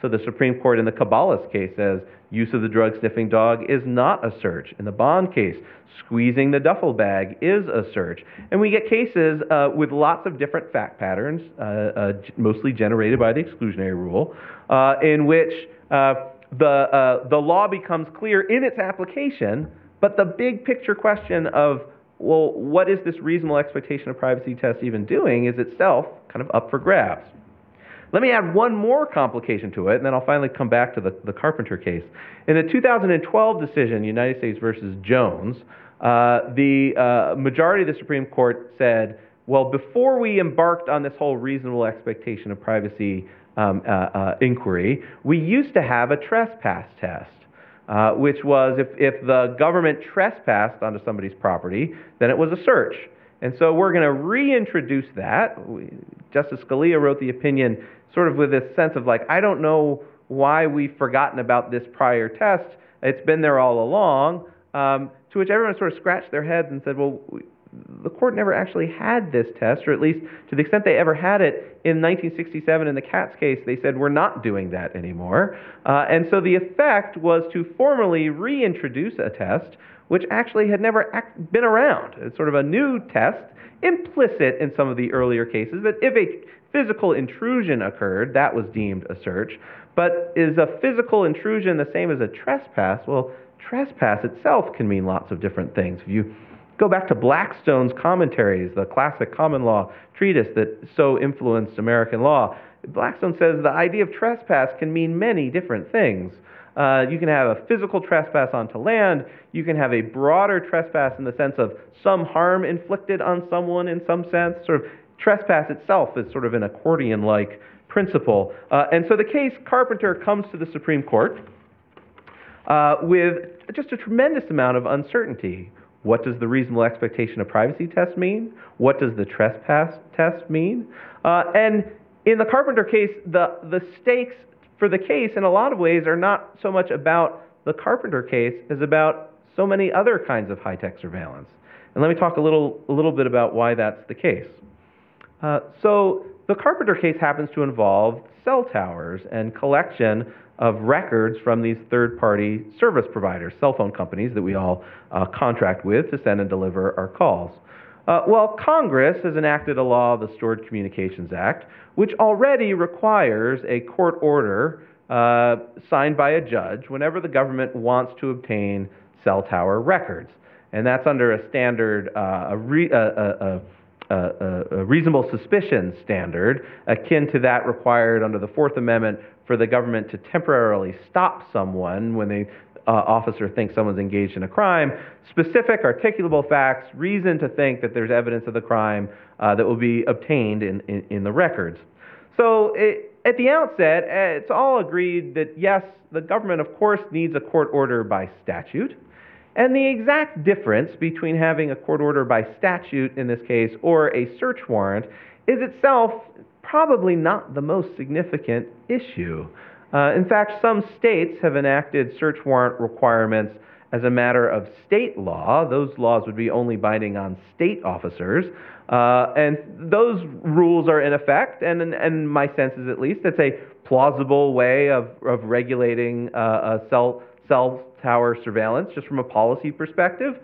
So the Supreme Court in the Caballes case says use of the drug-sniffing dog is not a search. In the Bond case, squeezing the duffel bag is a search. And we get cases uh, with lots of different fact patterns, uh, uh, mostly generated by the exclusionary rule, uh, in which uh, the, uh, the law becomes clear in its application, but the big picture question of, well, what is this reasonable expectation of privacy test even doing is itself kind of up for grabs. Let me add one more complication to it, and then I'll finally come back to the, the Carpenter case. In a two thousand twelve decision, United States versus Jones, uh, the uh, majority of the Supreme Court said, well, before we embarked on this whole reasonable expectation of privacy um, uh, uh, inquiry, we used to have a trespass test, uh, which was if, if the government trespassed onto somebody's property, then it was a search. And so we're going to reintroduce that. We, Justice Scalia wrote the opinion sort of with this sense of like, I don't know why we've forgotten about this prior test. It's been there all along, um, to which everyone sort of scratched their heads and said, well, we, the court never actually had this test, or at least to the extent they ever had it in nineteen sixty-seven in the Katz case, they said, we're not doing that anymore. Uh, and so the effect was to formally reintroduce a test which actually had never act been around. It's sort of a new test, implicit in some of the earlier cases, that if a physical intrusion occurred, that was deemed a search. But is a physical intrusion the same as a trespass? Well, trespass itself can mean lots of different things. If you go back to Blackstone's commentaries, the classic common law treatise that so influenced American law, Blackstone says the idea of trespass can mean many different things. Uh, you can have a physical trespass onto land. You can have a broader trespass in the sense of some harm inflicted on someone in some sense. Sort of trespass itself is sort of an accordion-like principle. Uh, and so the case Carpenter comes to the Supreme Court uh, with just a tremendous amount of uncertainty. What does the reasonable expectation of privacy test mean? What does the trespass test mean? Uh, and in the Carpenter case, the, the stakes for the case, in a lot of ways, are not so much about the Carpenter case as about so many other kinds of high-tech surveillance. And let me talk a little, a little bit about why that's the case. Uh, so the Carpenter case happens to involve cell towers and collection of records from these third-party service providers, cell phone companies that we all uh, contract with to send and deliver our calls. Uh, well, Congress has enacted a law, the Stored Communications Act, which already requires a court order uh, signed by a judge whenever the government wants to obtain cell tower records. And that's under a standard, uh, a, re a, a, a, a reasonable suspicion standard, akin to that required under the Fourth Amendment for the government to temporarily stop someone when they Uh, officer thinks someone's engaged in a crime, specific articulable facts, reason to think that there's evidence of the crime uh, that will be obtained in, in, in the records. So it, at the outset, it's all agreed that, yes, the government, of course, needs a court order by statute. And the exact difference between having a court order by statute in this case or a search warrant is itself probably not the most significant issue. Uh, in fact, some states have enacted search warrant requirements as a matter of state law. Those laws would be only binding on state officers. Uh, and those rules are in effect, and, and, and my sense is at least it's a plausible way of, of regulating uh, a cell, cell tower surveillance just from a policy perspective.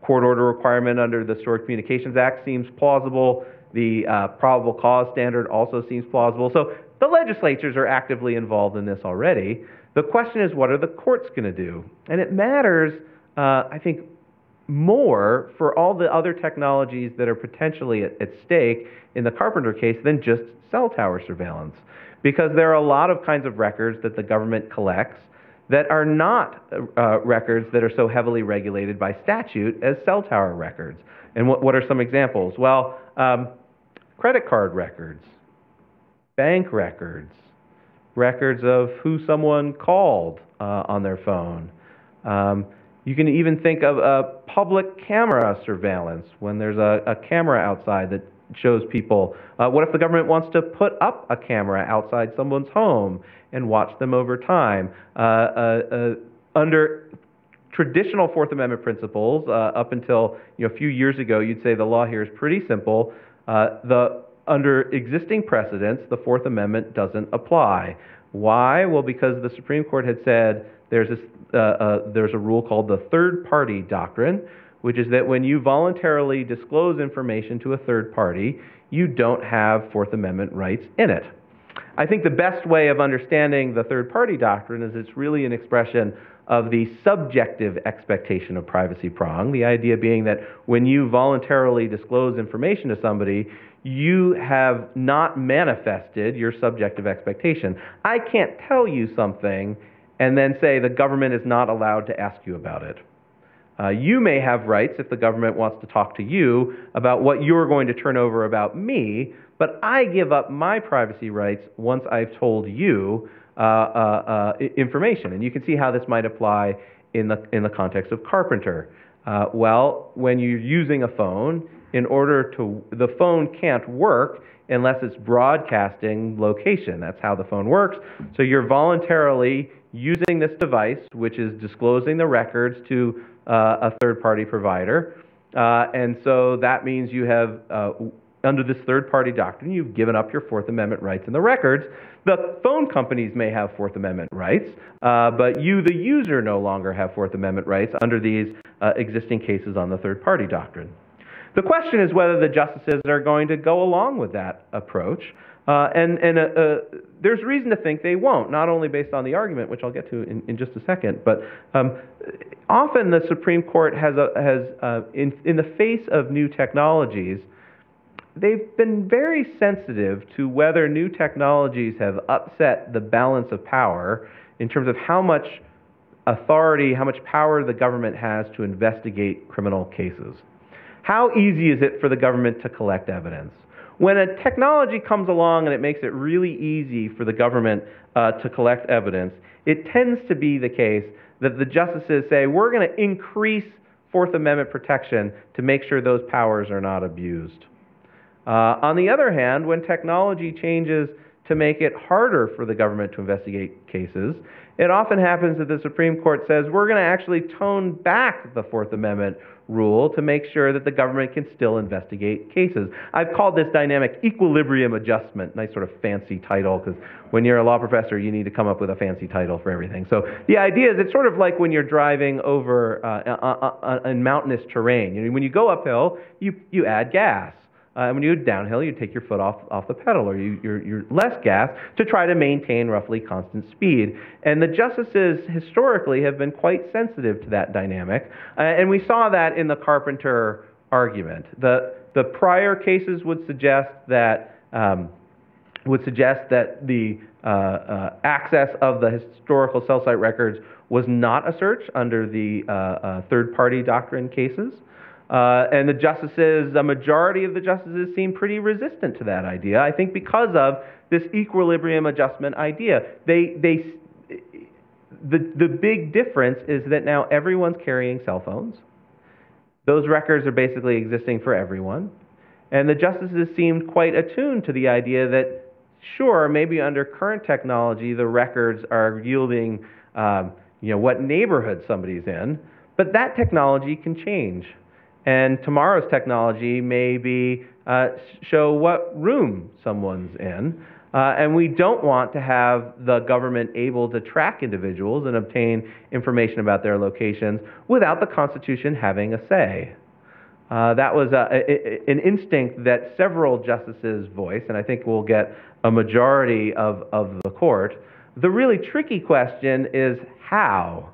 Court order requirement under the Stored Communications Act seems plausible. The uh, probable cause standard also seems plausible. So the legislatures are actively involved in this already. The question is, what are the courts going to do? And it matters, uh, I think, more for all the other technologies that are potentially at, at stake in the Carpenter case than just cell tower surveillance, because there are a lot of kinds of records that the government collects that are not uh, records that are so heavily regulated by statute as cell tower records. And what, what are some examples? Well, um, credit card records, bank records, records of who someone called uh, on their phone. Um, you can even think of uh, public camera surveillance when there's a, a camera outside that shows people. Uh, what if the government wants to put up a camera outside someone's home and watch them over time? Uh, uh, uh, under traditional Fourth Amendment principles, uh, up until you know, a few years ago, you'd say the law here is pretty simple. Uh, the Under existing precedents, the Fourth Amendment doesn't apply. Why? Well, because the Supreme Court had said there's this, uh, uh, there's a rule called the third-party doctrine, which is that when you voluntarily disclose information to a third party, you don't have Fourth Amendment rights in it. I think the best way of understanding the third-party doctrine is it's really an expression of the subjective expectation of privacy prong, the idea being that when you voluntarily disclose information to somebody, you have not manifested your subjective expectation. I can't tell you something and then say the government is not allowed to ask you about it. Uh, you may have rights if the government wants to talk to you about what you're going to turn over about me, but I give up my privacy rights once I've told you uh, uh, uh, information. And you can see how this might apply in the, in the context of Carpenter. Uh, well, when you're using a phone, in order to, the phone can't work unless it's broadcasting location. That's how the phone works. So you're voluntarily using this device, which is disclosing the records to uh, a third-party provider. Uh, and so that means you have, uh, under this third-party doctrine, you've given up your Fourth Amendment rights in the records. The phone companies may have Fourth Amendment rights, uh, but you, the user, no longer have Fourth Amendment rights under these uh, existing cases on the third-party doctrine. The question is whether the justices are going to go along with that approach, uh, and, and uh, uh, there's reason to think they won't, not only based on the argument, which I'll get to in, in just a second, but um, often the Supreme Court has, a, has uh, in, in the face of new technologies, they've been very sensitive to whether new technologies have upset the balance of power in terms of how much authority, how much power the government has to investigate criminal cases. How easy is it for the government to collect evidence? When a technology comes along and it makes it really easy for the government uh, to collect evidence, it tends to be the case that the justices say, we're going to increase Fourth Amendment protection to make sure those powers are not abused. Uh, on the other hand, when technology changes to make it harder for the government to investigate cases, it often happens that the Supreme Court says, we're going to actually tone back the Fourth Amendment rule to make sure that the government can still investigate cases. I've called this dynamic equilibrium adjustment, nice sort of fancy title, because when you're a law professor, you need to come up with a fancy title for everything. So the idea is it's sort of like when you're driving over uh, uh, uh, in mountainous terrain. You know, when you go uphill, you, you add gas. Uh, and when you go downhill, you take your foot off, off the pedal, or you, you're, you're less gas to try to maintain roughly constant speed. And the justices historically have been quite sensitive to that dynamic. Uh, and we saw that in the Carpenter argument. The, the prior cases would suggest that, um, would suggest that the uh, uh, access of the historical cell site records was not a search under the uh, uh, third-party doctrine cases. Uh, and the justices, a majority of the justices seem pretty resistant to that idea, I think because of this equilibrium adjustment idea. They, they, the, the big difference is that now everyone's carrying cell phones. Those records are basically existing for everyone. And the justices seemed quite attuned to the idea that, sure, maybe under current technology, the records are yielding um, you know, what neighborhood somebody's in, but that technology can change. And tomorrow's technology may be uh, show what room someone's in. Uh, and we don't want to have the government able to track individuals and obtain information about their locations without the Constitution having a say. Uh, that was a, a, an instinct that several justices voiced, and I think we'll get a majority of, of the court. The really tricky question is how?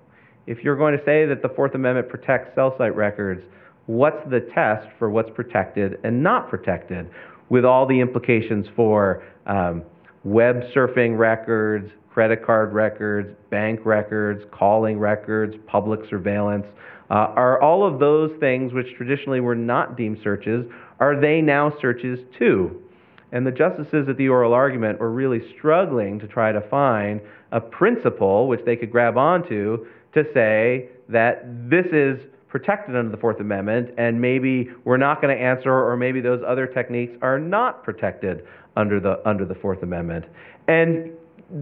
If you're going to say that the Fourth Amendment protects cell site records, what's the test for what's protected and not protected, with all the implications for um, web surfing records, credit card records, bank records, calling records, public surveillance? Uh, are all of those things which traditionally were not deemed searches, are they now searches too? And the justices at the oral argument were really struggling to try to find a principle which they could grab onto to say that this is protected under the Fourth Amendment, and maybe we're not going to answer, or maybe those other techniques are not protected under the under the Fourth Amendment. And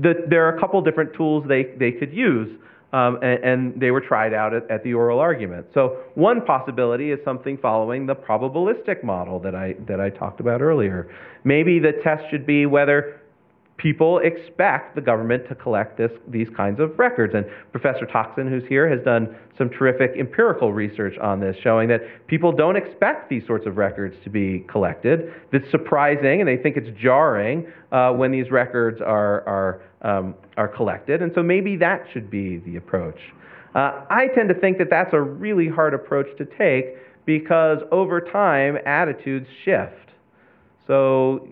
the, there are a couple different tools they, they could use. um, and, and they were tried out at, at the oral argument. So one possibility is something following the probabilistic model that I, that I talked about earlier. Maybe the test should be whether people expect the government to collect this, these kinds of records. And Professor Toxin, who's here, has done some terrific empirical research on this, showing that people don't expect these sorts of records to be collected. It's surprising, and they think it's jarring uh, when these records are, are, um, are collected. And so maybe that should be the approach. Uh, I tend to think that that's a really hard approach to take because over time, attitudes shift. So,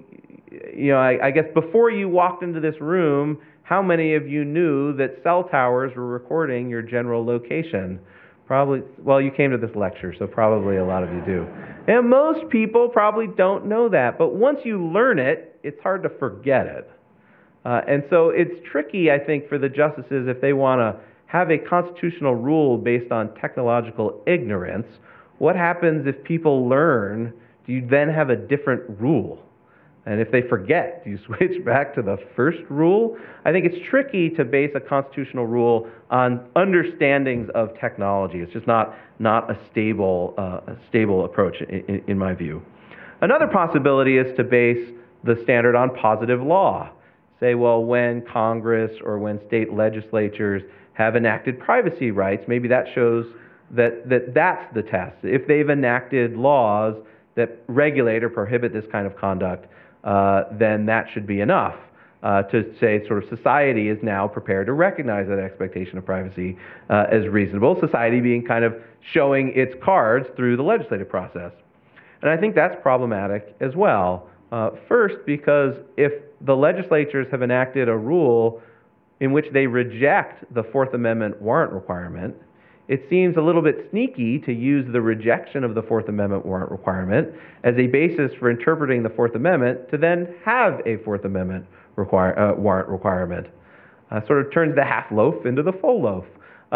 you know, I, I guess before you walked into this room, how many of you knew that cell towers were recording your general location? Probably, well, you came to this lecture, so probably a lot of you do. And most people probably don't know that, but once you learn it, it's hard to forget it. Uh, and so it's tricky, I think, for the justices if they want to have a constitutional rule based on technological ignorance. What happens if people learn? Do you then have a different rule? And if they forget, do you switch back to the first rule? I think it's tricky to base a constitutional rule on understandings of technology. It's just not, not a stable, uh, a stable approach, in, in my view. Another possibility is to base the standard on positive law. Say, well, when Congress or when state legislatures have enacted privacy rights, maybe that shows that, that that's the test. If they've enacted laws that regulate or prohibit this kind of conduct, Uh, then that should be enough uh, to say sort of society is now prepared to recognize that expectation of privacy uh, as reasonable, society being kind of showing its cards through the legislative process. And I think that's problematic as well. Uh, first, because if the legislatures have enacted a rule in which they reject the Fourth Amendment warrant requirement, it seems a little bit sneaky to use the rejection of the Fourth Amendment warrant requirement as a basis for interpreting the Fourth Amendment to then have a Fourth Amendment require, uh, warrant requirement. Uh, sort of turns the half loaf into the full loaf.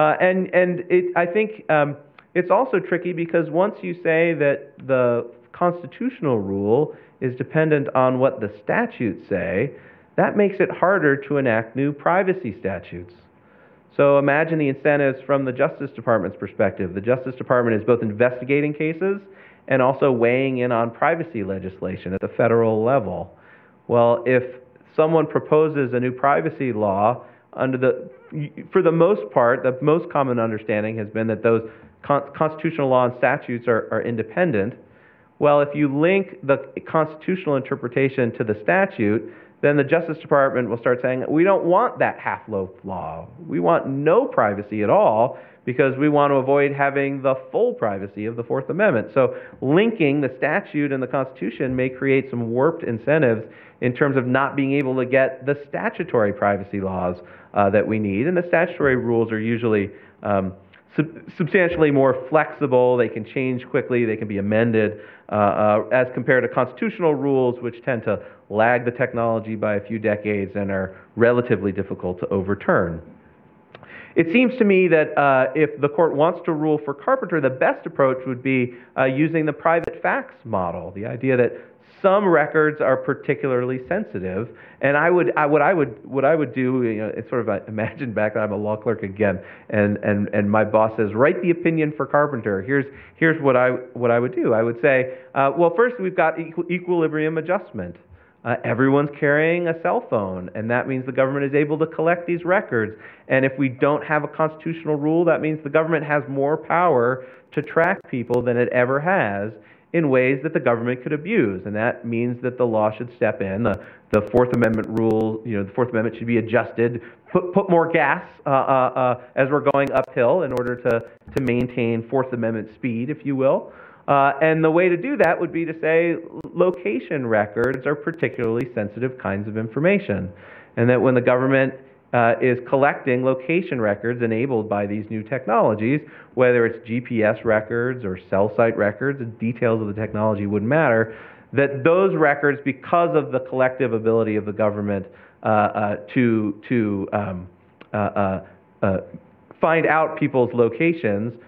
Uh, and and it, I think um, it's also tricky because once you say that the constitutional rule is dependent on what the statutes say, that makes it harder to enact new privacy statutes. So imagine the incentives from the Justice Department's perspective. The Justice Department is both investigating cases and also weighing in on privacy legislation at the federal level. Well, if someone proposes a new privacy law, under the, for the most part, the most common understanding has been that those con constitutional law and statutes are, are independent. Well, if you link the constitutional interpretation to the statute, then the Justice Department will start saying, we don't want that half-loaf law. We want no privacy at all because we want to avoid having the full privacy of the Fourth Amendment. So linking the statute and the Constitution may create some warped incentives in terms of not being able to get the statutory privacy laws uh, that we need. And the statutory rules are usually um, sub substantially more flexible. They can change quickly. They can be amended uh, uh, as compared to constitutional rules, which tend to lag the technology by a few decades and are relatively difficult to overturn. It seems to me that uh, if the court wants to rule for Carpenter, the best approach would be uh, using the private facts model, the idea that some records are particularly sensitive, and I would, I, what I would, what I would do, you know, it's sort of imagine back that I'm a law clerk again, and and and my boss says, write the opinion for Carpenter. Here's here's what I what I would do. I would say, uh, well, first we've got equ equilibrium adjustment. Uh, everyone's carrying a cell phone, and that means the government is able to collect these records. And if we don't have a constitutional rule, that means the government has more power to track people than it ever has, in ways that the government could abuse, and that means that the law should step in. The, the Fourth Amendment rule, you know, the Fourth Amendment should be adjusted, put, put more gas uh, uh, uh, as we're going uphill in order to, to maintain Fourth Amendment speed, if you will. Uh, and the way to do that would be to say location records are particularly sensitive kinds of information, and that when the government Uh, is collecting location records enabled by these new technologies, whether it's G P S records or cell site records, the details of the technology wouldn't matter, that those records, because of the collective ability of the government uh, uh, to, to um, uh, uh, uh, find out people's locations, uh,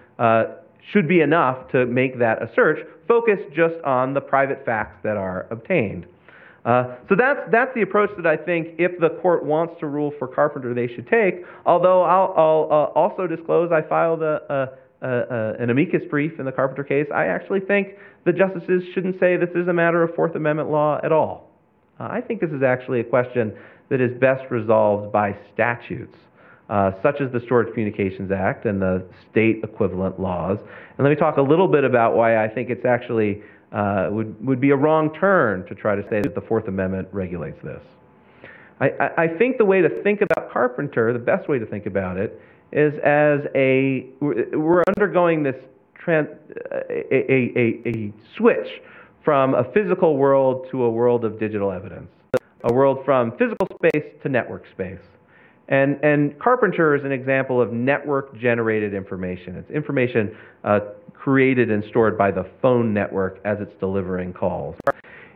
should be enough to make that a search, focused just on the private facts that are obtained. Uh, so that's that's the approach that I think, if the court wants to rule for Carpenter, they should take. Although I'll, I'll uh, also disclose, I filed a, a, a, an amicus brief in the Carpenter case. I actually think the justices shouldn't say this is a matter of Fourth Amendment law at all. Uh, I think this is actually a question that is best resolved by statutes, uh, such as the Storage Communications Act and the state equivalent laws. And let me talk a little bit about why I think it's actually Uh, would, would be a wrong turn to try to say that the Fourth Amendment regulates this. I, I, I think the way to think about Carpenter, the best way to think about it, is as a, we're undergoing this trans, a, a, a, a switch from a physical world to a world of digital evidence, a world from physical space to network space. And, and Carpenter is an example of network-generated information. It's information uh, created and stored by the phone network as it's delivering calls.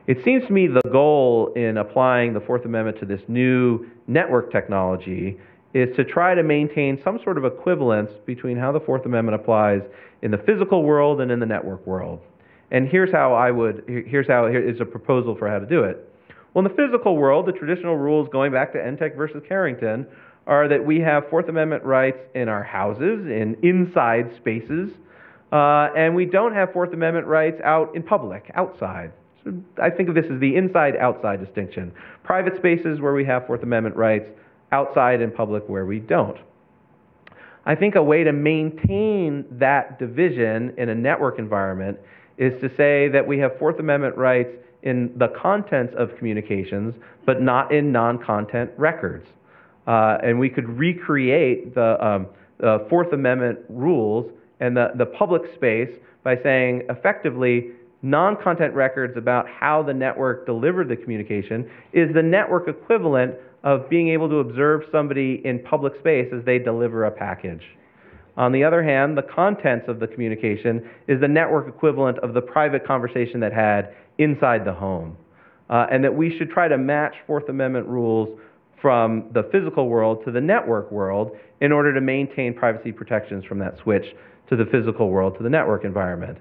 It seems to me the goal in applying the Fourth Amendment to this new network technology is to try to maintain some sort of equivalence between how the Fourth Amendment applies in the physical world and in the network world. And here's how I would, here's how, here's a proposal for how to do it. Well, in the physical world, the traditional rules going back to Entick versus Carrington are that we have Fourth Amendment rights in our houses, in inside spaces, uh, and we don't have Fourth Amendment rights out in public, outside. So I think of this as the inside-outside distinction. Private spaces where we have Fourth Amendment rights, outside and public where we don't. I think a way to maintain that division in a network environment is to say that we have Fourth Amendment rights in the contents of communications, but not in non-content records. Uh, and we could recreate the, um, the Fourth Amendment rules and the, the public space by saying, effectively, non-content records about how the network delivered the communication is the network equivalent of being able to observe somebody in public space as they deliver a package. On the other hand, the contents of the communication is the network equivalent of the private conversation that had inside the home, uh, and that we should try to match Fourth Amendment rules from the physical world to the network world in order to maintain privacy protections from that switch to the physical world to the network environment.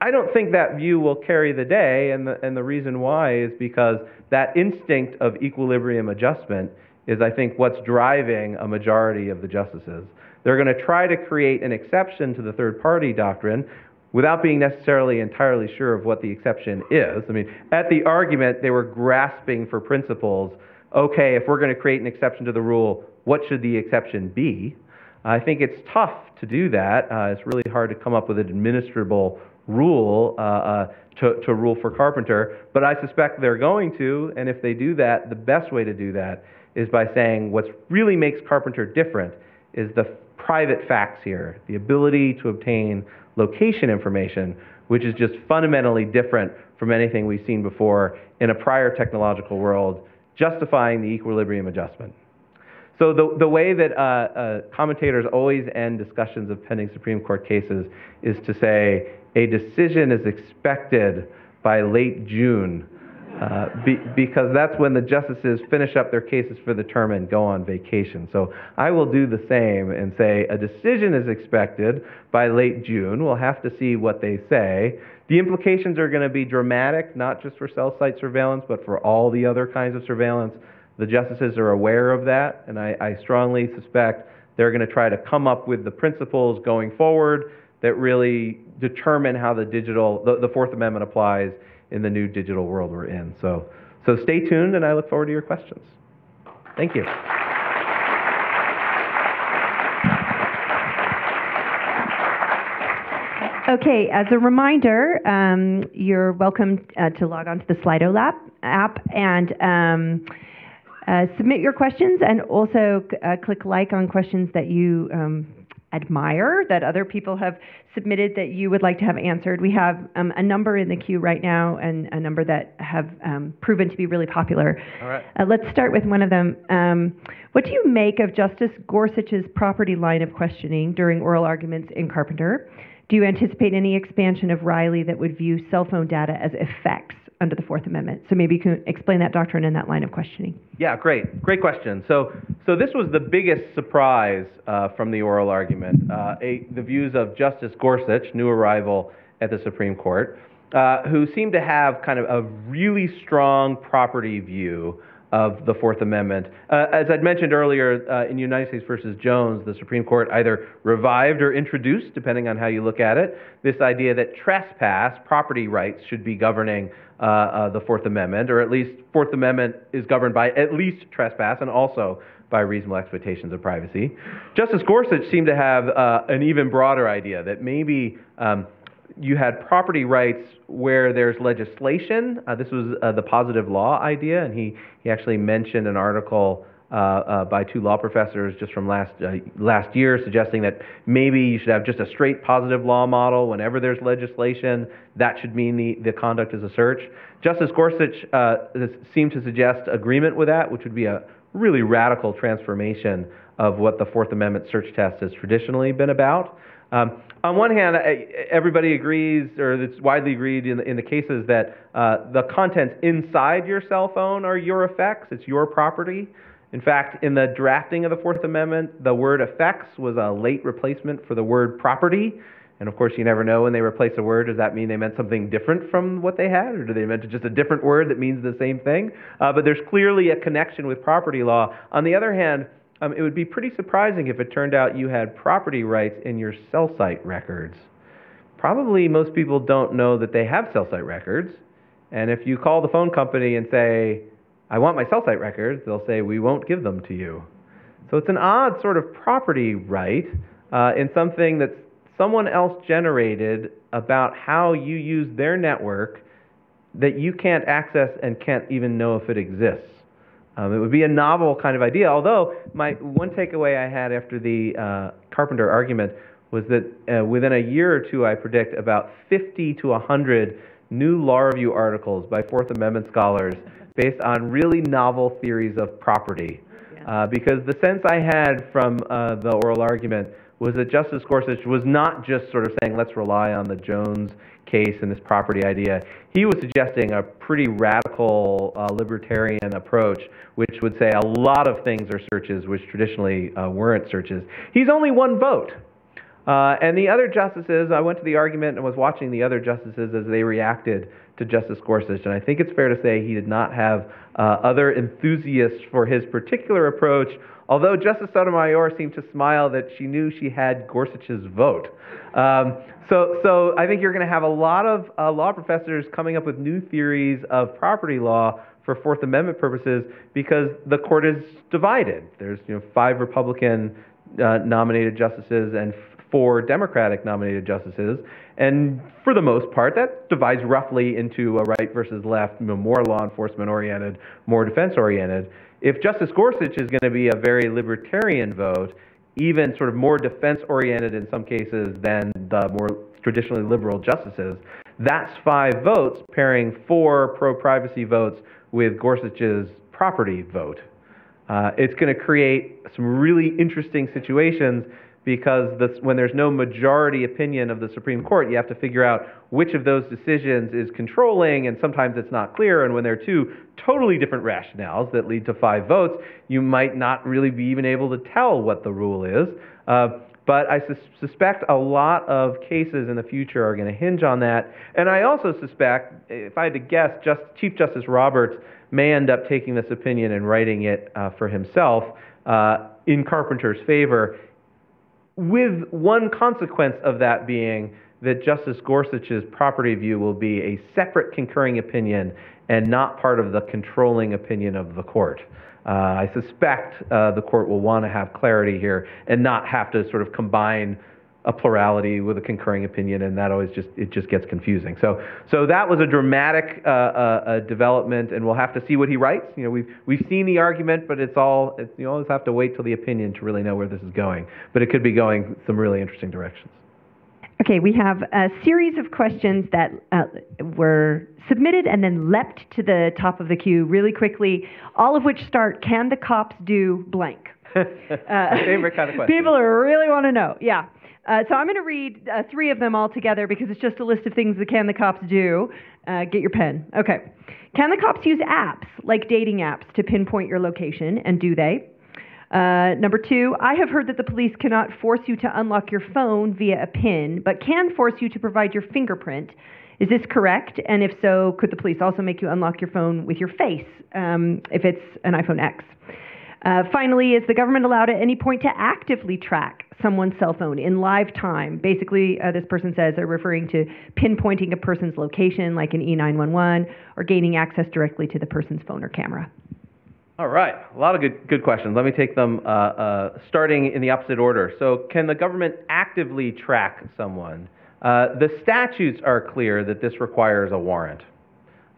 I don't think that view will carry the day, and the, and the reason why is because that instinct of equilibrium adjustment is, I think, what's driving a majority of the justices. They're going to try to create an exception to the third-party doctrine without being necessarily entirely sure of what the exception is. I mean, at the argument, they were grasping for principles. Okay, if we're going to create an exception to the rule, what should the exception be? I think it's tough to do that. Uh, it's really hard to come up with an administrable rule uh, uh, to, to rule for Carpenter, but I suspect they're going to, and if they do that, the best way to do that is by saying what really makes Carpenter different is the private facts here, the ability to obtain location information, which is just fundamentally different from anything we've seen before in a prior technological world, justifying the equilibrium adjustment. So the, the way that uh, uh, commentators always end discussions of pending Supreme Court cases is to say a decision is expected by late June Uh, be, because that's when the justices finish up their cases for the term and go on vacation. So I will do the same and say a decision is expected by late June. We'll have to see what they say. The implications are going to be dramatic, not just for cell site surveillance, but for all the other kinds of surveillance. The justices are aware of that, and I, I strongly suspect they're going to try to come up with the principles going forward that really determine how the digital, the, the Fourth Amendment applies in the new digital world we're in. So, so stay tuned, and I look forward to your questions. Thank you. Okay, as a reminder, um, you're welcome uh, to log on to the Slido lab app and um, uh, submit your questions, and also uh, click like on questions that you um, admire that other people have submitted that you would like to have answered. We have um, a number in the queue right now and a number that have um, proven to be really popular. All right. Uh, let's start with one of them. Um, what do you make of Justice Gorsuch's property line of questioning during oral arguments in Carpenter? Do you anticipate any expansion of Riley that would view cell phone data as effects under the Fourth Amendment? So maybe you can explain that doctrine and that line of questioning. Yeah, great. Great question. So so this was the biggest surprise uh, from the oral argument, uh, a, the views of Justice Gorsuch, new arrival at the Supreme Court. uh, who seem to have kind of a really strong property view of the Fourth Amendment. Uh, as I'd mentioned earlier, uh, in United States versus Jones, the Supreme Court either revived or introduced, depending on how you look at it, this idea that trespass, property rights, should be governing uh, uh, the Fourth Amendment, or at least Fourth Amendment is governed by at least trespass and also by reasonable expectations of privacy. Justice Gorsuch seemed to have uh, an even broader idea that maybe um, you had property rights where there's legislation. Uh, this was uh, the positive law idea, and he, he actually mentioned an article uh, uh, by two law professors just from last, uh, last year suggesting that maybe you should have just a straight positive law model. Whenever there's legislation, that should mean the, the conduct is a search. Justice Gorsuch uh, seemed to suggest agreement with that, which would be a really radical transformation of what the Fourth Amendment search test has traditionally been about. Um, on one hand, everybody agrees, or it's widely agreed in the, in the cases that uh, the contents inside your cell phone are your effects, it's your property. In fact, in the drafting of the Fourth Amendment, the word effects was a late replacement for the word property. And of course, you never know when they replace a word, does that mean they meant something different from what they had? Or do they meant just a different word that means the same thing? Uh, but there's clearly a connection with property law. On the other hand, um, it would be pretty surprising if it turned out you had property rights in your cell site records. Probably most people don't know that they have cell site records. And if you call the phone company and say, I want my cell site records, they'll say, we won't give them to you. So it's an odd sort of property right uh, in something that's someone else generated about how you use their network that you can't access and can't even know if it exists. Um, it would be a novel kind of idea, although my one takeaway I had after the uh, Carpenter argument was that uh, within a year or two, I predict about fifty to one hundred new law review articles by Fourth Amendment scholars based on really novel theories of property. Uh, because the sense I had from uh, the oral argument was that Justice Gorsuch was not just sort of saying, let's rely on the Jones case and this property idea. He was suggesting a pretty radical uh, libertarian approach, which would say a lot of things are searches which traditionally uh, weren't searches. He's only one vote. Uh, and the other justices, I went to the argument and was watching the other justices as they reacted to Justice Gorsuch, and I think it's fair to say he did not have uh, other enthusiasts for his particular approach, although Justice Sotomayor seemed to smile that she knew she had Gorsuch's vote. Um, so, so I think you're going to have a lot of uh, law professors coming up with new theories of property law for Fourth Amendment purposes because the court is divided. There's you know, five Republican-nominated uh, justices and four Democratic nominated justices, and for the most part, that divides roughly into a right versus left, more law enforcement oriented, more defense oriented. If Justice Gorsuch is going to be a very libertarian vote, even sort of more defense oriented in some cases than the more traditionally liberal justices, that's five votes pairing four pro-privacy votes with Gorsuch's property vote. Uh, it's going to create some really interesting situations because this, when there's no majority opinion of the Supreme Court, you have to figure out which of those decisions is controlling, and sometimes it's not clear. And when there are two totally different rationales that lead to five votes, you might not really be even able to tell what the rule is. Uh, but I sus suspect a lot of cases in the future are going to hinge on that. And I also suspect, if I had to guess, just Chief Justice Roberts may end up taking this opinion and writing it uh, for himself uh, in Carpenter's favor, with one consequence of that being that Justice Gorsuch's property view will be a separate concurring opinion and not part of the controlling opinion of the court. Uh, I suspect uh, the court will want to have clarity here and not have to sort of combine a plurality with a concurring opinion, and that always just, it just gets confusing. So, so that was a dramatic uh, uh, development, and we'll have to see what he writes. You know, we've, we've seen the argument, but it's all, it's, you always have to wait till the opinion to really know where this is going. But it could be going some really interesting directions. Okay, we have a series of questions that uh, were submitted and then leapt to the top of the queue really quickly, all of which start, can the cops do blank? uh, favorite kind of question. People really want to know, yeah. Uh, so I'm going to read uh, three of them all together because it's just a list of things that can the cops do. Uh, get your pen. Okay. Can the cops use apps, like dating apps, to pinpoint your location, and do they? Uh, number two, I have heard that the police cannot force you to unlock your phone via a PIN, but can force you to provide your fingerprint. Is this correct? And if so, could the police also make you unlock your phone with your face um, if it's an iPhone ten? Uh, finally, is the government allowed at any point to actively track someone's cell phone in live time? Basically, uh, this person says they're referring to pinpointing a person's location, like an E nine one one, or gaining access directly to the person's phone or camera. All right, a lot of good good questions. Let me take them uh, uh, starting in the opposite order. So, can the government actively track someone? Uh, the statutes are clear that this requires a warrant.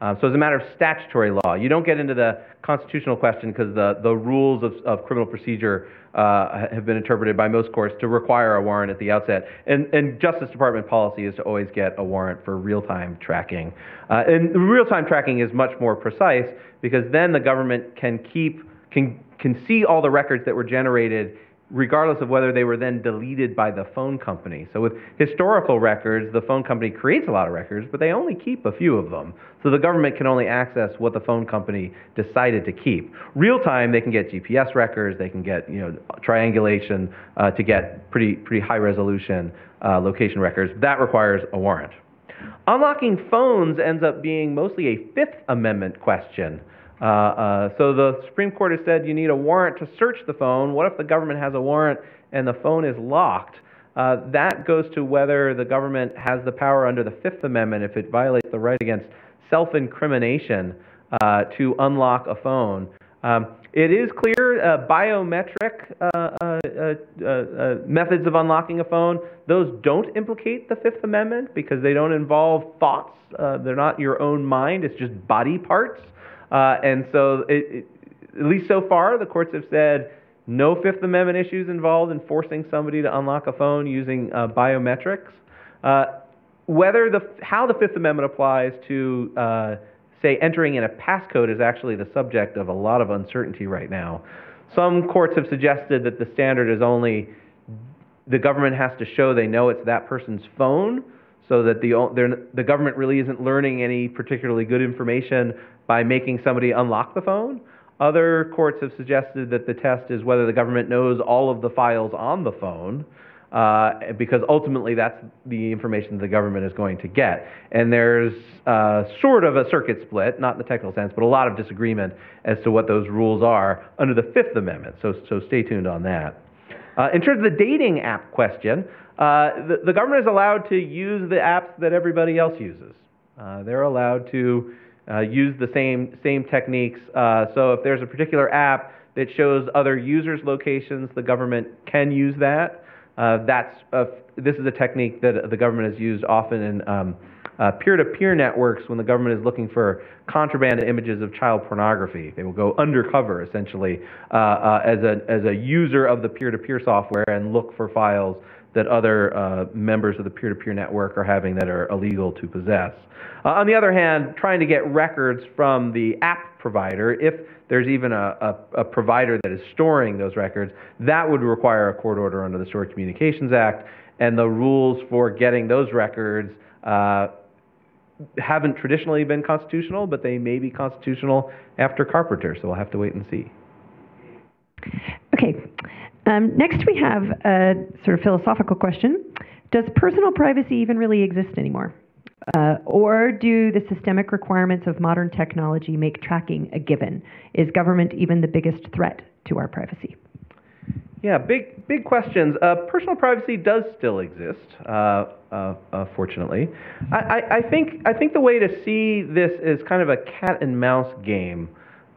Uh, so as a matter of statutory law, you don't get into the constitutional question because the, the rules of, of criminal procedure uh, have been interpreted by most courts to require a warrant at the outset. And, and Justice Department policy is to always get a warrant for real-time tracking. Uh, and real-time tracking is much more precise because then the government can keep, can, can see all the records that were generated regardless of whether they were then deleted by the phone company. So with historical records, the phone company creates a lot of records, but they only keep a few of them. So the government can only access what the phone company decided to keep. Real time, they can get G P S records, they can get you know triangulation uh, to get pretty, pretty high resolution uh, location records. That requires a warrant. Unlocking phones ends up being mostly a Fifth Amendment question. Uh, uh, so the Supreme Court has said you need a warrant to search the phone. What if the government has a warrant and the phone is locked? Uh, that goes to whether the government has the power under the Fifth Amendment, if it violates the right against self-incrimination, uh, to unlock a phone. Um, it is clear uh, biometric uh, uh, uh, uh, methods of unlocking a phone, those don't implicate the Fifth Amendment because they don't involve thoughts. Uh, they're not your own mind. It's just body parts. Uh, and so, it, it, at least so far, the courts have said no Fifth Amendment issues involved in forcing somebody to unlock a phone using uh, biometrics. Uh, whether the how the Fifth Amendment applies to, uh, say, entering in a passcode is actually the subject of a lot of uncertainty right now. Some courts have suggested that the standard is only the government has to show they know it's that person's phone, so that the, the government really isn't learning any particularly good information by making somebody unlock the phone. Other courts have suggested that the test is whether the government knows all of the files on the phone, uh, because ultimately that's the information the government is going to get. And there's uh, sort of a circuit split, not in the technical sense, but a lot of disagreement as to what those rules are under the Fifth Amendment, so, so stay tuned on that. Uh, in terms of the dating app question, uh, the, the government is allowed to use the apps that everybody else uses. Uh, they're allowed to uh, use the same, same techniques. Uh, so if there's a particular app that shows other users' locations, the government can use that. Uh, that's a, this is a technique that the government has used often in um, uh, peer-to-peer networks when the government is looking for contraband images of child pornography. They will go undercover, essentially, uh, uh, as, a, as a user of the peer-to-peer software and look for files that other uh, members of the peer-to-peer network are having that are illegal to possess. Uh, on the other hand, trying to get records from the app provider, if there's even a, a, a provider that is storing those records, that would require a court order under the Stored Communications Act, and the rules for getting those records uh, haven't traditionally been constitutional, but they may be constitutional after Carpenter, so we'll have to wait and see. Okay. Um, next, we have a sort of philosophical question. Does personal privacy even really exist anymore? Uh, or do the systemic requirements of modern technology make tracking a given? Is government even the biggest threat to our privacy? Yeah, big, big questions. Uh, personal privacy does still exist, uh, uh, uh, fortunately. I, I, I, think, I think the way to see this is kind of a cat and mouse game.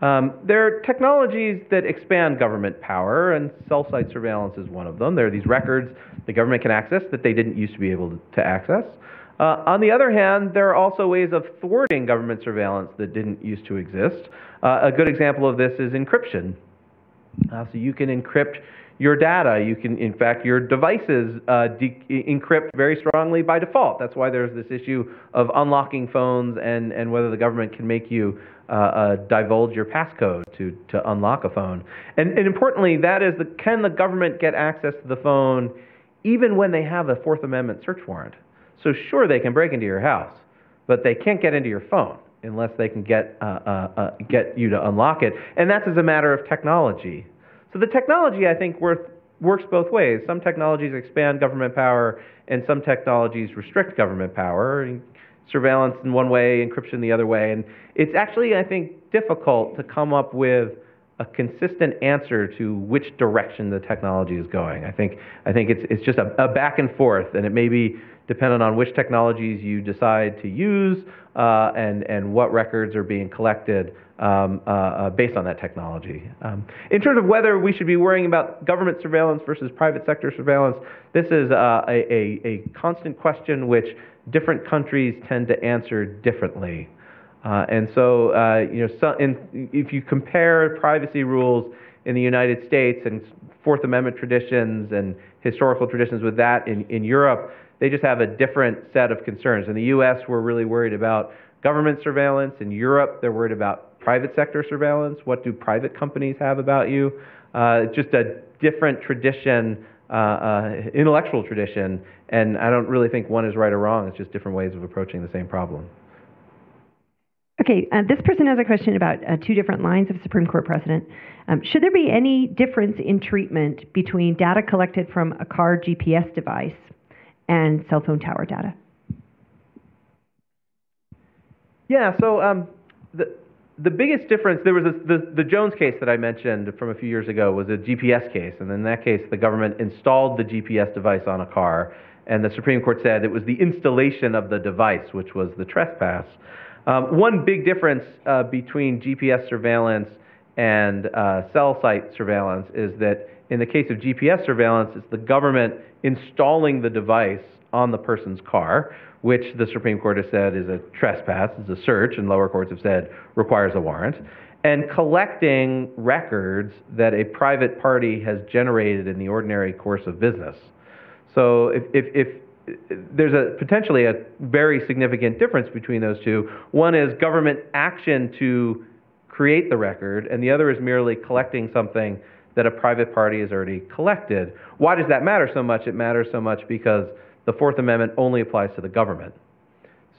Um, there are technologies that expand government power, and cell site surveillance is one of them. There are these records the government can access that they didn't used to be able to access. Uh, on the other hand, there are also ways of thwarting government surveillance that didn't used to exist. Uh, a good example of this is encryption. Uh, so you can encrypt your data. You can, in fact, your devices uh, de encrypt very strongly by default. That's why there's this issue of unlocking phones and, and whether the government can make you uh, uh, divulge your passcode to, to unlock a phone. And, and importantly, that is, the, can the government get access to the phone even when they have a Fourth Amendment search warrant? So sure, they can break into your house, but they can't get into your phone unless they can get, uh, uh, uh, get you to unlock it. And that's as a matter of technology. So the technology, I think, worth, works both ways. Some technologies expand government power, and some technologies restrict government power. surveillance in one way, encryption the other way. And it's actually, I think, difficult to come up with a consistent answer to which direction the technology is going. I think I think it's it's just a, a back and forth, and it may be dependent on which technologies you decide to use uh, and and what records are being collected um, uh, based on that technology. Um, in terms of whether we should be worrying about government surveillance versus private sector surveillance, this is uh, a, a, a constant question which different countries tend to answer differently. Uh, and so, uh, you know, so in, if you compare privacy rules in the United States and Fourth Amendment traditions and historical traditions with that in, in Europe, they just have a different set of concerns. In the U S, we're really worried about government surveillance. In Europe, they're worried about private sector surveillance. What do private companies have about you? Uh, just a different tradition, uh, uh, intellectual tradition, and I don't really think one is right or wrong. It's just different ways of approaching the same problem. Okay, uh, this person has a question about uh, two different lines of Supreme Court precedent. Um, should there be any difference in treatment between data collected from a car G P S device and cell phone tower data? Yeah, so um, the, the biggest difference, there was a, the, the Jones case that I mentioned from a few years ago was a G P S case, and in that case the government installed the G P S device on a car, and the Supreme Court said it was the installation of the device which was the trespass. Um, one big difference uh, between G P S surveillance and uh, cell site surveillance is that in the case of G P S surveillance, it's the government installing the device on the person's car, which the Supreme Court has said is a trespass, is a search, and lower courts have said requires a warrant, and collecting records that a private party has generated in the ordinary course of business. So if, if, if there's a potentially a very significant difference between those two. One is government action to create the record, and the other is merely collecting something that a private party has already collected. Why does that matter so much? It matters so much because the Fourth Amendment only applies to the government.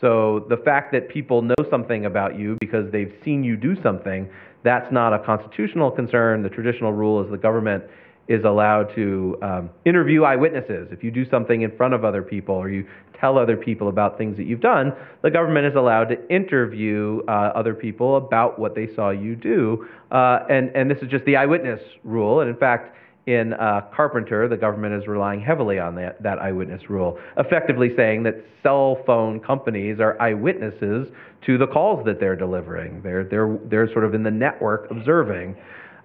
So the fact that people know something about you because they've seen you do something, that's not a constitutional concern. The traditional rule is the government is allowed to um, interview eyewitnesses. If you do something in front of other people or you tell other people about things that you've done, the government is allowed to interview uh, other people about what they saw you do. Uh, and, and this is just the eyewitness rule. And in fact, in uh, Carpenter, the government is relying heavily on that, that eyewitness rule, effectively saying that cell phone companies are eyewitnesses to the calls that they're delivering. They're, they're, they're sort of in the network observing.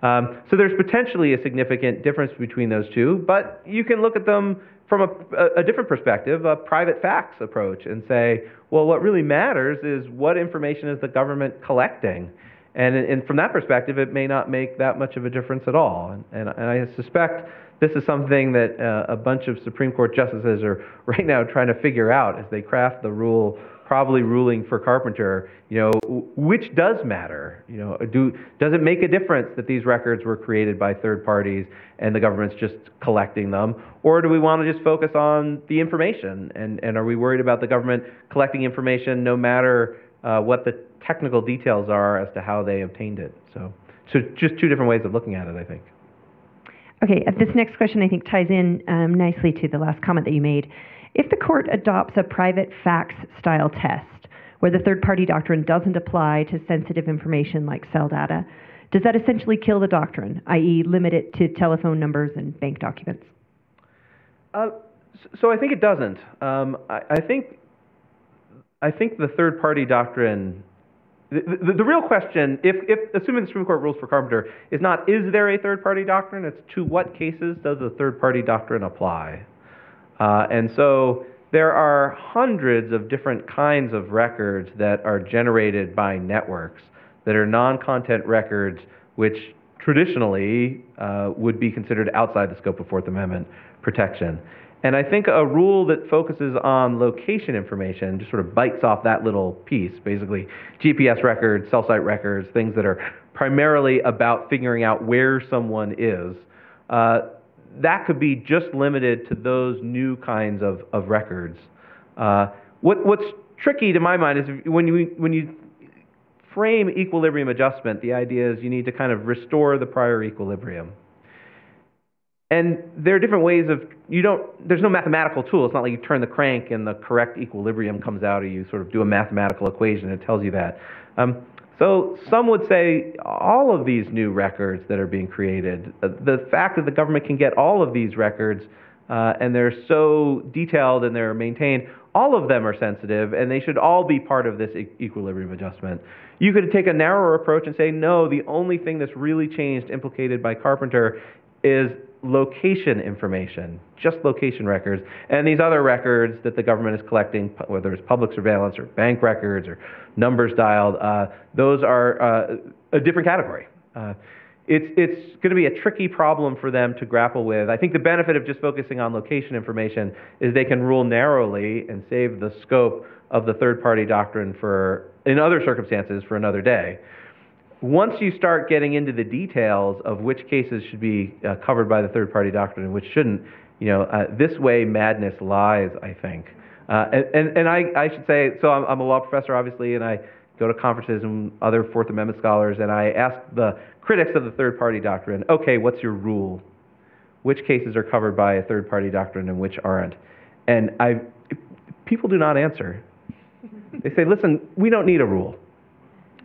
Um, so there's potentially a significant difference between those two, but you can look at them from a, a different perspective, a private facts approach, and say, well, what really matters is what information is the government collecting? And, and from that perspective, it may not make that much of a difference at all. And, and, and I suspect this is something that uh, a bunch of Supreme Court justices are right now trying to figure out as they craft the rule, probably ruling for Carpenter, you know, which does matter? You know, do, does it make a difference that these records were created by third parties and the government's just collecting them? Or do we want to just focus on the information? And, and are we worried about the government collecting information no matter uh, what the technical details are as to how they obtained it? So, so just two different ways of looking at it, I think. Okay, this next question I think ties in um, nicely to the last comment that you made. If the court adopts a private facts style test where the third-party doctrine doesn't apply to sensitive information like cell data, does that essentially kill the doctrine, that is limit it to telephone numbers and bank documents? Uh, so I think it doesn't. Um, I, I, think, I think the third-party doctrine, the, the, the real question, if, if assuming the Supreme Court rules for Carpenter, is not is there a third-party doctrine, it's to what cases does the third-party doctrine apply? Uh, and so there are hundreds of different kinds of records that are generated by networks that are non-content records which traditionally uh, would be considered outside the scope of Fourth Amendment protection. And I think a rule that focuses on location information just sort of bites off that little piece, basically G P S records, cell site records, things that are primarily about figuring out where someone is. Uh, That could be just limited to those new kinds of, of records. Uh, what, what's tricky to my mind is when you, when you frame equilibrium adjustment, the idea is you need to kind of restore the prior equilibrium. And there are different ways of, you don't, there's no mathematical tool. It's not like you turn the crank and the correct equilibrium comes out, or you sort of do a mathematical equation and it tells you that. Um, so some would say all of these new records that are being created, the fact that the government can get all of these records uh, and they're so detailed and they're maintained, all of them are sensitive and they should all be part of this e- equilibrium adjustment. You could take a narrower approach and say, no, the only thing that's really changed implicated by Carpenter is location information, just location records, and these other records that the government is collecting, whether it's public surveillance or bank records or numbers dialed, uh, those are uh, a different category. Uh, it's it's going to be a tricky problem for them to grapple with. I think the benefit of just focusing on location information is they can rule narrowly and save the scope of the third-party doctrine for, in other circumstances, for another day. Once you start getting into the details of which cases should be uh, covered by the third-party doctrine and which shouldn't, you know, uh, this way madness lies, I think. Uh, and and, and I, I should say, so I'm, I'm a law professor, obviously, and I go to conferences and other Fourth Amendment scholars, and I ask the critics of the third-party doctrine, okay, what's your rule? Which cases are covered by a third-party doctrine and which aren't? And I, people do not answer. They say, listen, we don't need a rule.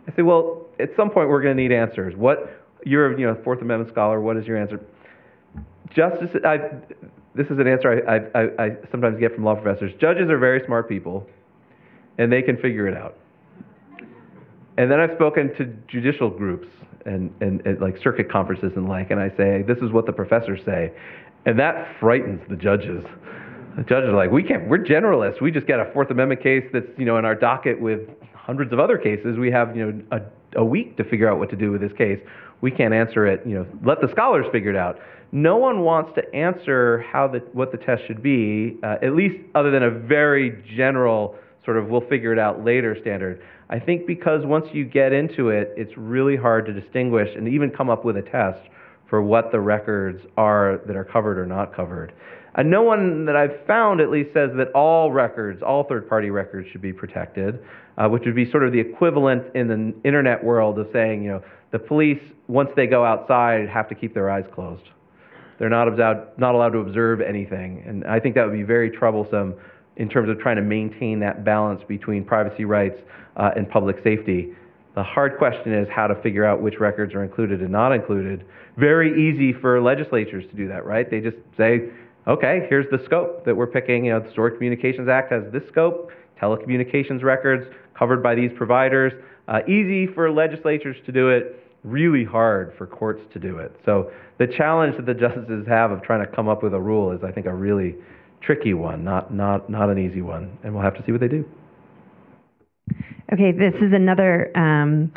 I say, well, at some point we're going to need answers. What, you're, you know, Fourth Amendment scholar, what is your answer? Justice, I, this is an answer I, I, I sometimes get from law professors. Judges are very smart people, and they can figure it out. And then I've spoken to judicial groups and, and, and like circuit conferences and like, and I say, this is what the professors say. And that frightens the judges. The judges are like, we can't, we're generalists. We just got a Fourth Amendment case that's, you know, in our docket with hundreds of other cases. We have, you know, a, a week to figure out what to do with this case. We can't answer it, you know, let the scholars figure it out. No one wants to answer how the, what the test should be, uh, at least other than a very general sort of we'll figure it out later standard. I think because once you get into it, it's really hard to distinguish and even come up with a test for what the records are that are covered or not covered. And no one that I've found at least says that all records, all third-party records should be protected, uh, which would be sort of the equivalent in the internet world of saying, you know, the police, once they go outside, have to keep their eyes closed. They're not allowed, not allowed to observe anything. And I think that would be very troublesome in terms of trying to maintain that balance between privacy rights uh, and public safety. The hard question is how to figure out which records are included and not included. Very easy for legislatures to do that, right? They just say, okay, here's the scope that we're picking. You know, the Stored Communications Act has this scope, telecommunications records covered by these providers. Uh, easy for legislatures to do it, really hard for courts to do it. So the challenge that the justices have of trying to come up with a rule is, I think, a really tricky one, not, not, not an easy one. And we'll have to see what they do. Okay, this is another um,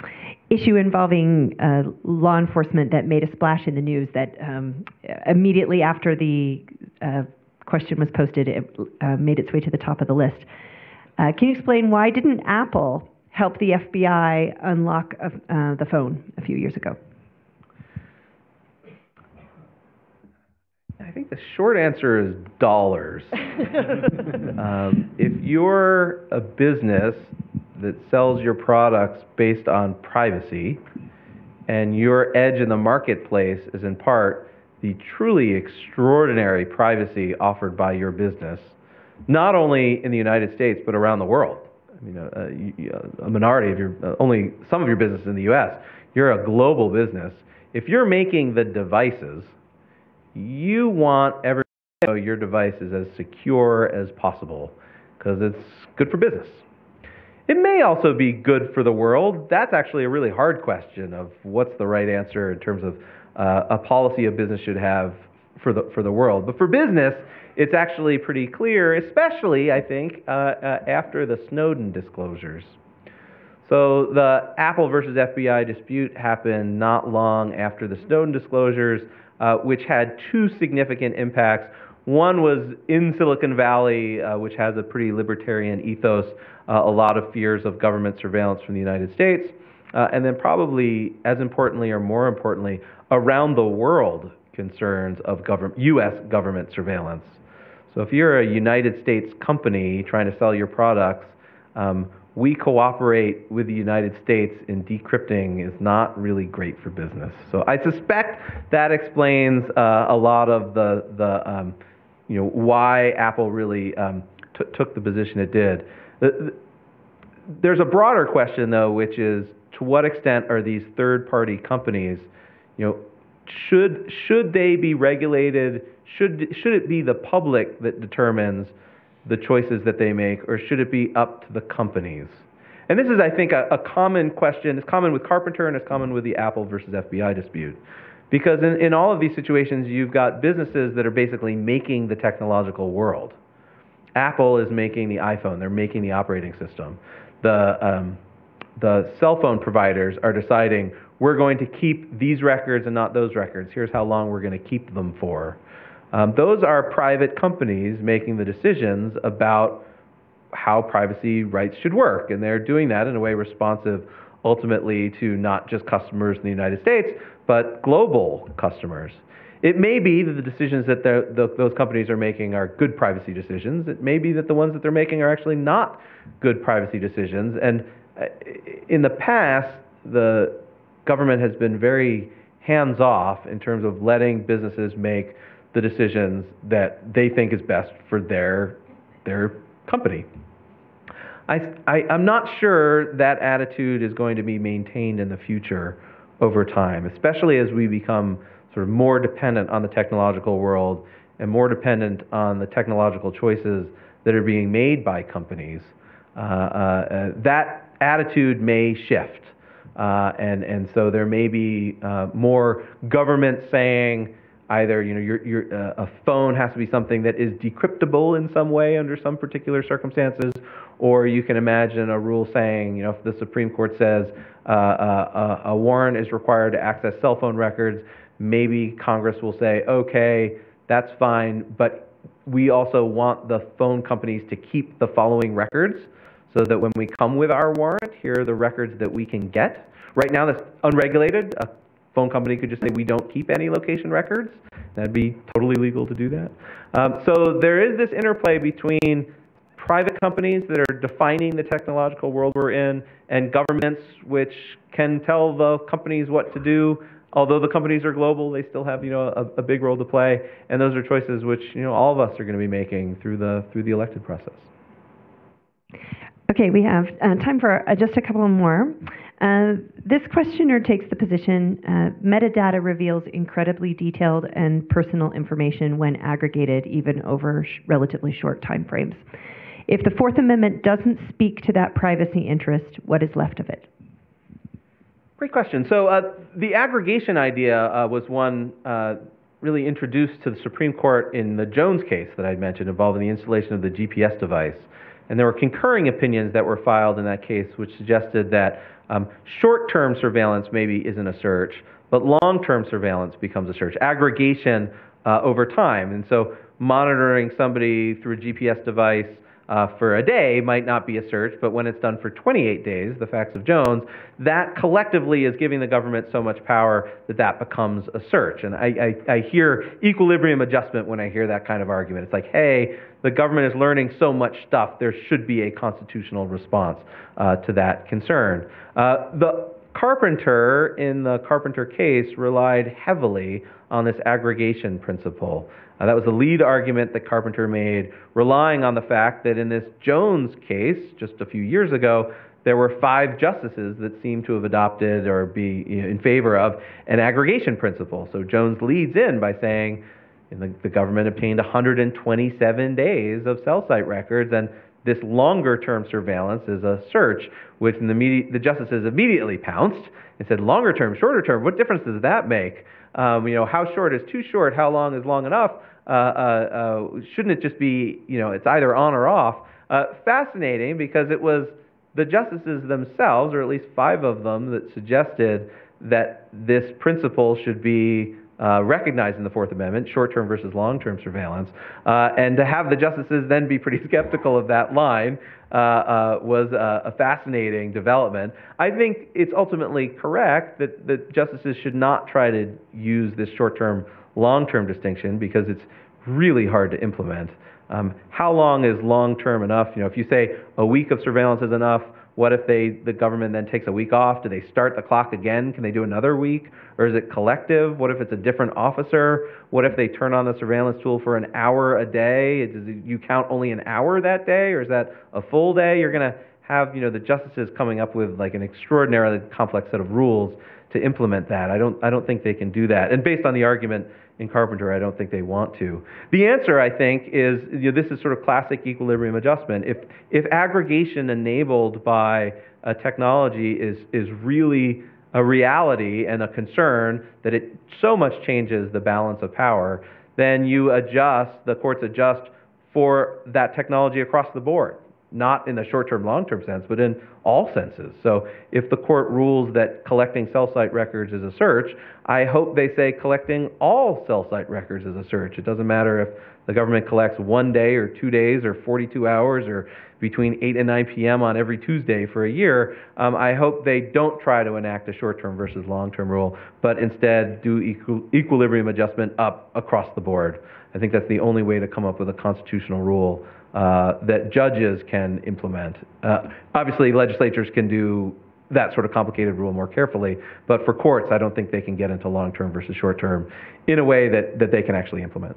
issue involving uh, law enforcement that made a splash in the news that um, immediately after the uh, question was posted, it uh, made its way to the top of the list. Uh, can you explain why didn't Apple help the F B I unlock a, uh, the phone a few years ago? I think the short answer is dollars. um, if you're a business that sells your products based on privacy, and your edge in the marketplace is in part the truly extraordinary privacy offered by your business, not only in the United States, but around the world. I mean, a, a, a minority of your, uh, only some of your business in the U S, you're a global business. If you're making the devices, you want everyone to know your device is as secure as possible because it's good for business. It may also be good for the world. That's actually a really hard question of what's the right answer in terms of uh, a policy a business should have for the, for the world. But for business, it's actually pretty clear, especially, I think, uh, uh, after the Snowden disclosures. So the Apple versus F B I dispute happened not long after the Snowden disclosures, Uh, which had two significant impacts. One was in Silicon Valley, uh, which has a pretty libertarian ethos, uh, a lot of fears of government surveillance from the United States, uh, and then probably as importantly or more importantly, around the world concerns of government, U S government surveillance. So if you're a United States company trying to sell your products, um, we cooperate with the United States in decrypting is not really great for business. So I suspect that explains uh, a lot of the, the um, you know, why Apple really um, t- took the position it did. There's a broader question, though, which is, to what extent are these third-party companies, you know, should should they be regulated? Should should it be the public that determines the choices that they make, or should it be up to the companies? And this is, I think, a, a common question. It's common with Carpenter, and it's common with the Apple versus F B I dispute. Because in, in all of these situations, you've got businesses that are basically making the technological world. Apple is making the iPhone. They're making the operating system. The um, the cell phone providers are deciding, we're going to keep these records and not those records. Here's how long we're going to keep them for. Um, those are private companies making the decisions about how privacy rights should work, and they're doing that in a way responsive ultimately to not just customers in the United States, but global customers. It may be that the decisions that the, those companies are making are good privacy decisions. It may be that the ones that they're making are actually not good privacy decisions. And in the past, the government has been very hands-off in terms of letting businesses make the decisions that they think is best for their their company. I, I, I'm not sure that attitude is going to be maintained in the future over time, especially as we become sort of more dependent on the technological world and more dependent on the technological choices that are being made by companies. Uh, uh, that attitude may shift. Uh, and, and so there may be uh, more government saying, either, you know, your, your, uh, a phone has to be something that is decryptable in some way under some particular circumstances, or you can imagine a rule saying, you know, if the Supreme Court says uh, uh, a warrant is required to access cell phone records, maybe Congress will say, okay, that's fine, but we also want the phone companies to keep the following records so that when we come with our warrant, here are the records that we can get. Right now that's unregulated. Uh, phone company could just say, we don't keep any location records. That'd be totally legal to do that. Um, so there is this interplay between private companies that are defining the technological world we're in and governments, which can tell the companies what to do. Although the companies are global, they still have, you know, a, a big role to play. And those are choices which, you know, all of us are going to be making through the through the elected process. Okay, we have uh, time for uh, just a couple more. Uh, this questioner takes the position, uh, metadata reveals incredibly detailed and personal information when aggregated, even over sh- relatively short time frames. If the Fourth Amendment doesn't speak to that privacy interest, what is left of it? Great question. So uh, the aggregation idea uh, was one uh, really introduced to the Supreme Court in the Jones case that I mentioned, involving the installation of the G P S device. And there were concurring opinions that were filed in that case which suggested that um, short-term surveillance maybe isn't a search, but long-term surveillance becomes a search, aggregation uh, over time. And so monitoring somebody through a G P S device uh, for a day might not be a search, but when it's done for twenty-eight days, the facts of Jones, that collectively is giving the government so much power that that becomes a search. And I, I, I hear equilibrium adjustment when I hear that kind of argument. It's like, hey, the government is learning so much stuff, there should be a constitutional response uh, to that concern. Uh, the Carpenter, in the Carpenter case, relied heavily on this aggregation principle. Uh, that was the lead argument that Carpenter made, relying on the fact that in this Jones case, just a few years ago, there were five justices that seemed to have adopted or be in favor of an aggregation principle. So Jones leads in by saying, and the, the government obtained one hundred twenty-seven days of cell site records, and this longer-term surveillance is a search, which in the, media, the justices immediately pounced and said, longer-term, shorter-term, what difference does that make? Um, you know, how short is too short? How long is long enough? Uh, uh, uh, shouldn't it just be, you know, it's either on or off? Uh, fascinating, because it was the justices themselves, or at least five of them, that suggested that this principle should be Uh, recognized in the Fourth Amendment, short-term versus long-term surveillance, uh, and to have the justices then be pretty skeptical of that line uh, uh, was a, a fascinating development. I think it's ultimately correct that, that justices should not try to use this short-term, long-term distinction because it's really hard to implement. Um, how long is long-term enough? You know, if you say a week of surveillance is enough, What if they, the government then takes a week off? Do they start the clock again? Can they do another week? Or is it collective? What if it's a different officer? What if they turn on the surveillance tool for an hour a day? Does it, you count only an hour that day? Or is that a full day? You're going to have, you know, the justices coming up with like an extraordinarily complex set of rules to implement that. I don't, I don't think they can do that. And based on the argument in Carpenter, I don't think they want to. The answer, I think, is, you know, this is sort of classic equilibrium adjustment. If if aggregation enabled by a technology is is really a reality and a concern that it so much changes the balance of power, then you adjust, the courts adjust for that technology across the board, not in the short-term, long-term sense, but in all senses. So if the court rules that collecting cell site records is a search, I hope they say collecting all cell site records is a search. It doesn't matter if the government collects one day or two days or forty-two hours or between eight and nine p m on every Tuesday for a year. Um, I hope they don't try to enact a short-term versus long-term rule, but instead do equal, equilibrium adjustment up across the board. I think that's the only way to come up with a constitutional rule Uh, that judges can implement. Uh, obviously, legislatures can do that sort of complicated rule more carefully, but for courts, I don't think they can get into long-term versus short-term in a way that, that they can actually implement.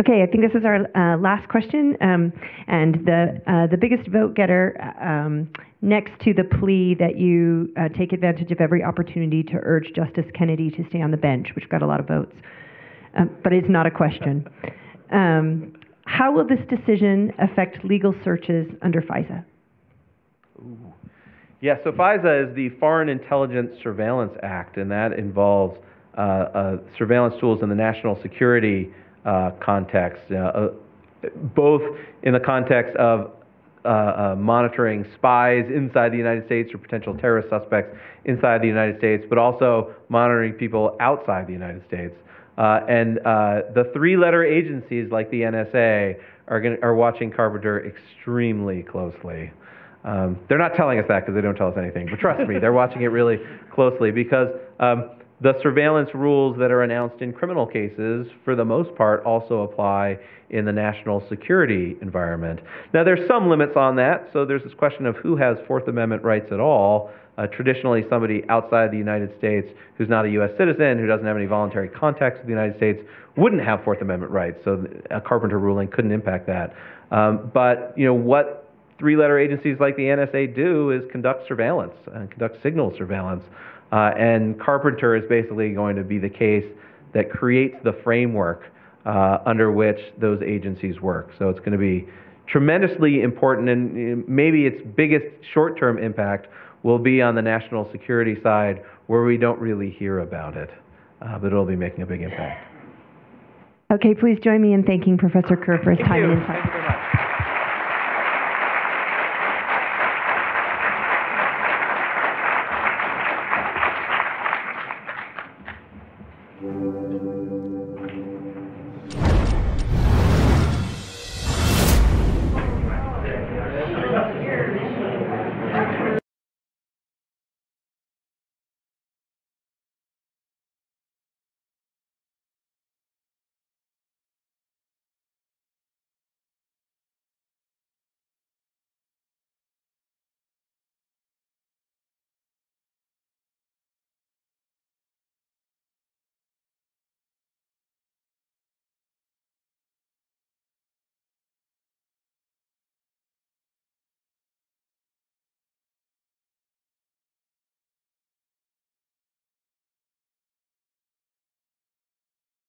Okay, I think this is our uh, last question, um, and the, uh, the biggest vote-getter um, next to the plea that you uh, take advantage of every opportunity to urge Justice Kennedy to stay on the bench, which got a lot of votes, um, but it's not a question. Um, How will this decision affect legal searches under FISA? Ooh. Yeah, so FISA is the Foreign Intelligence Surveillance Act, and that involves uh, uh, surveillance tools in the national security uh, context, uh, uh, both in the context of uh, uh, monitoring spies inside the United States or potential terrorist suspects inside the United States, but also monitoring people outside the United States. Uh, and uh, the three-letter agencies like the N S A are, gonna, are watching Carpenter extremely closely. Um, they're not telling us that because they don't tell us anything, but trust me, they're watching it really closely because um, the surveillance rules that are announced in criminal cases, for the most part, also apply in the national security environment. Now, there's some limits on that, so there's this question of who has Fourth Amendment rights at all. Uh, traditionally, somebody outside the United States who's not a U S citizen, who doesn't have any voluntary contacts with the United States, wouldn't have Fourth Amendment rights, so a Carpenter ruling couldn't impact that. Um, but, you know, what three-letter agencies like the N S A do is conduct surveillance, and conduct signal surveillance, uh, and Carpenter is basically going to be the case that creates the framework uh, under which those agencies work. So it's going to be tremendously important, and maybe its biggest short-term impact will be on the national security side, where we don't really hear about it, uh, but it'll be making a big impact. Okay, please join me in thanking Professor Kerr for his time and insight.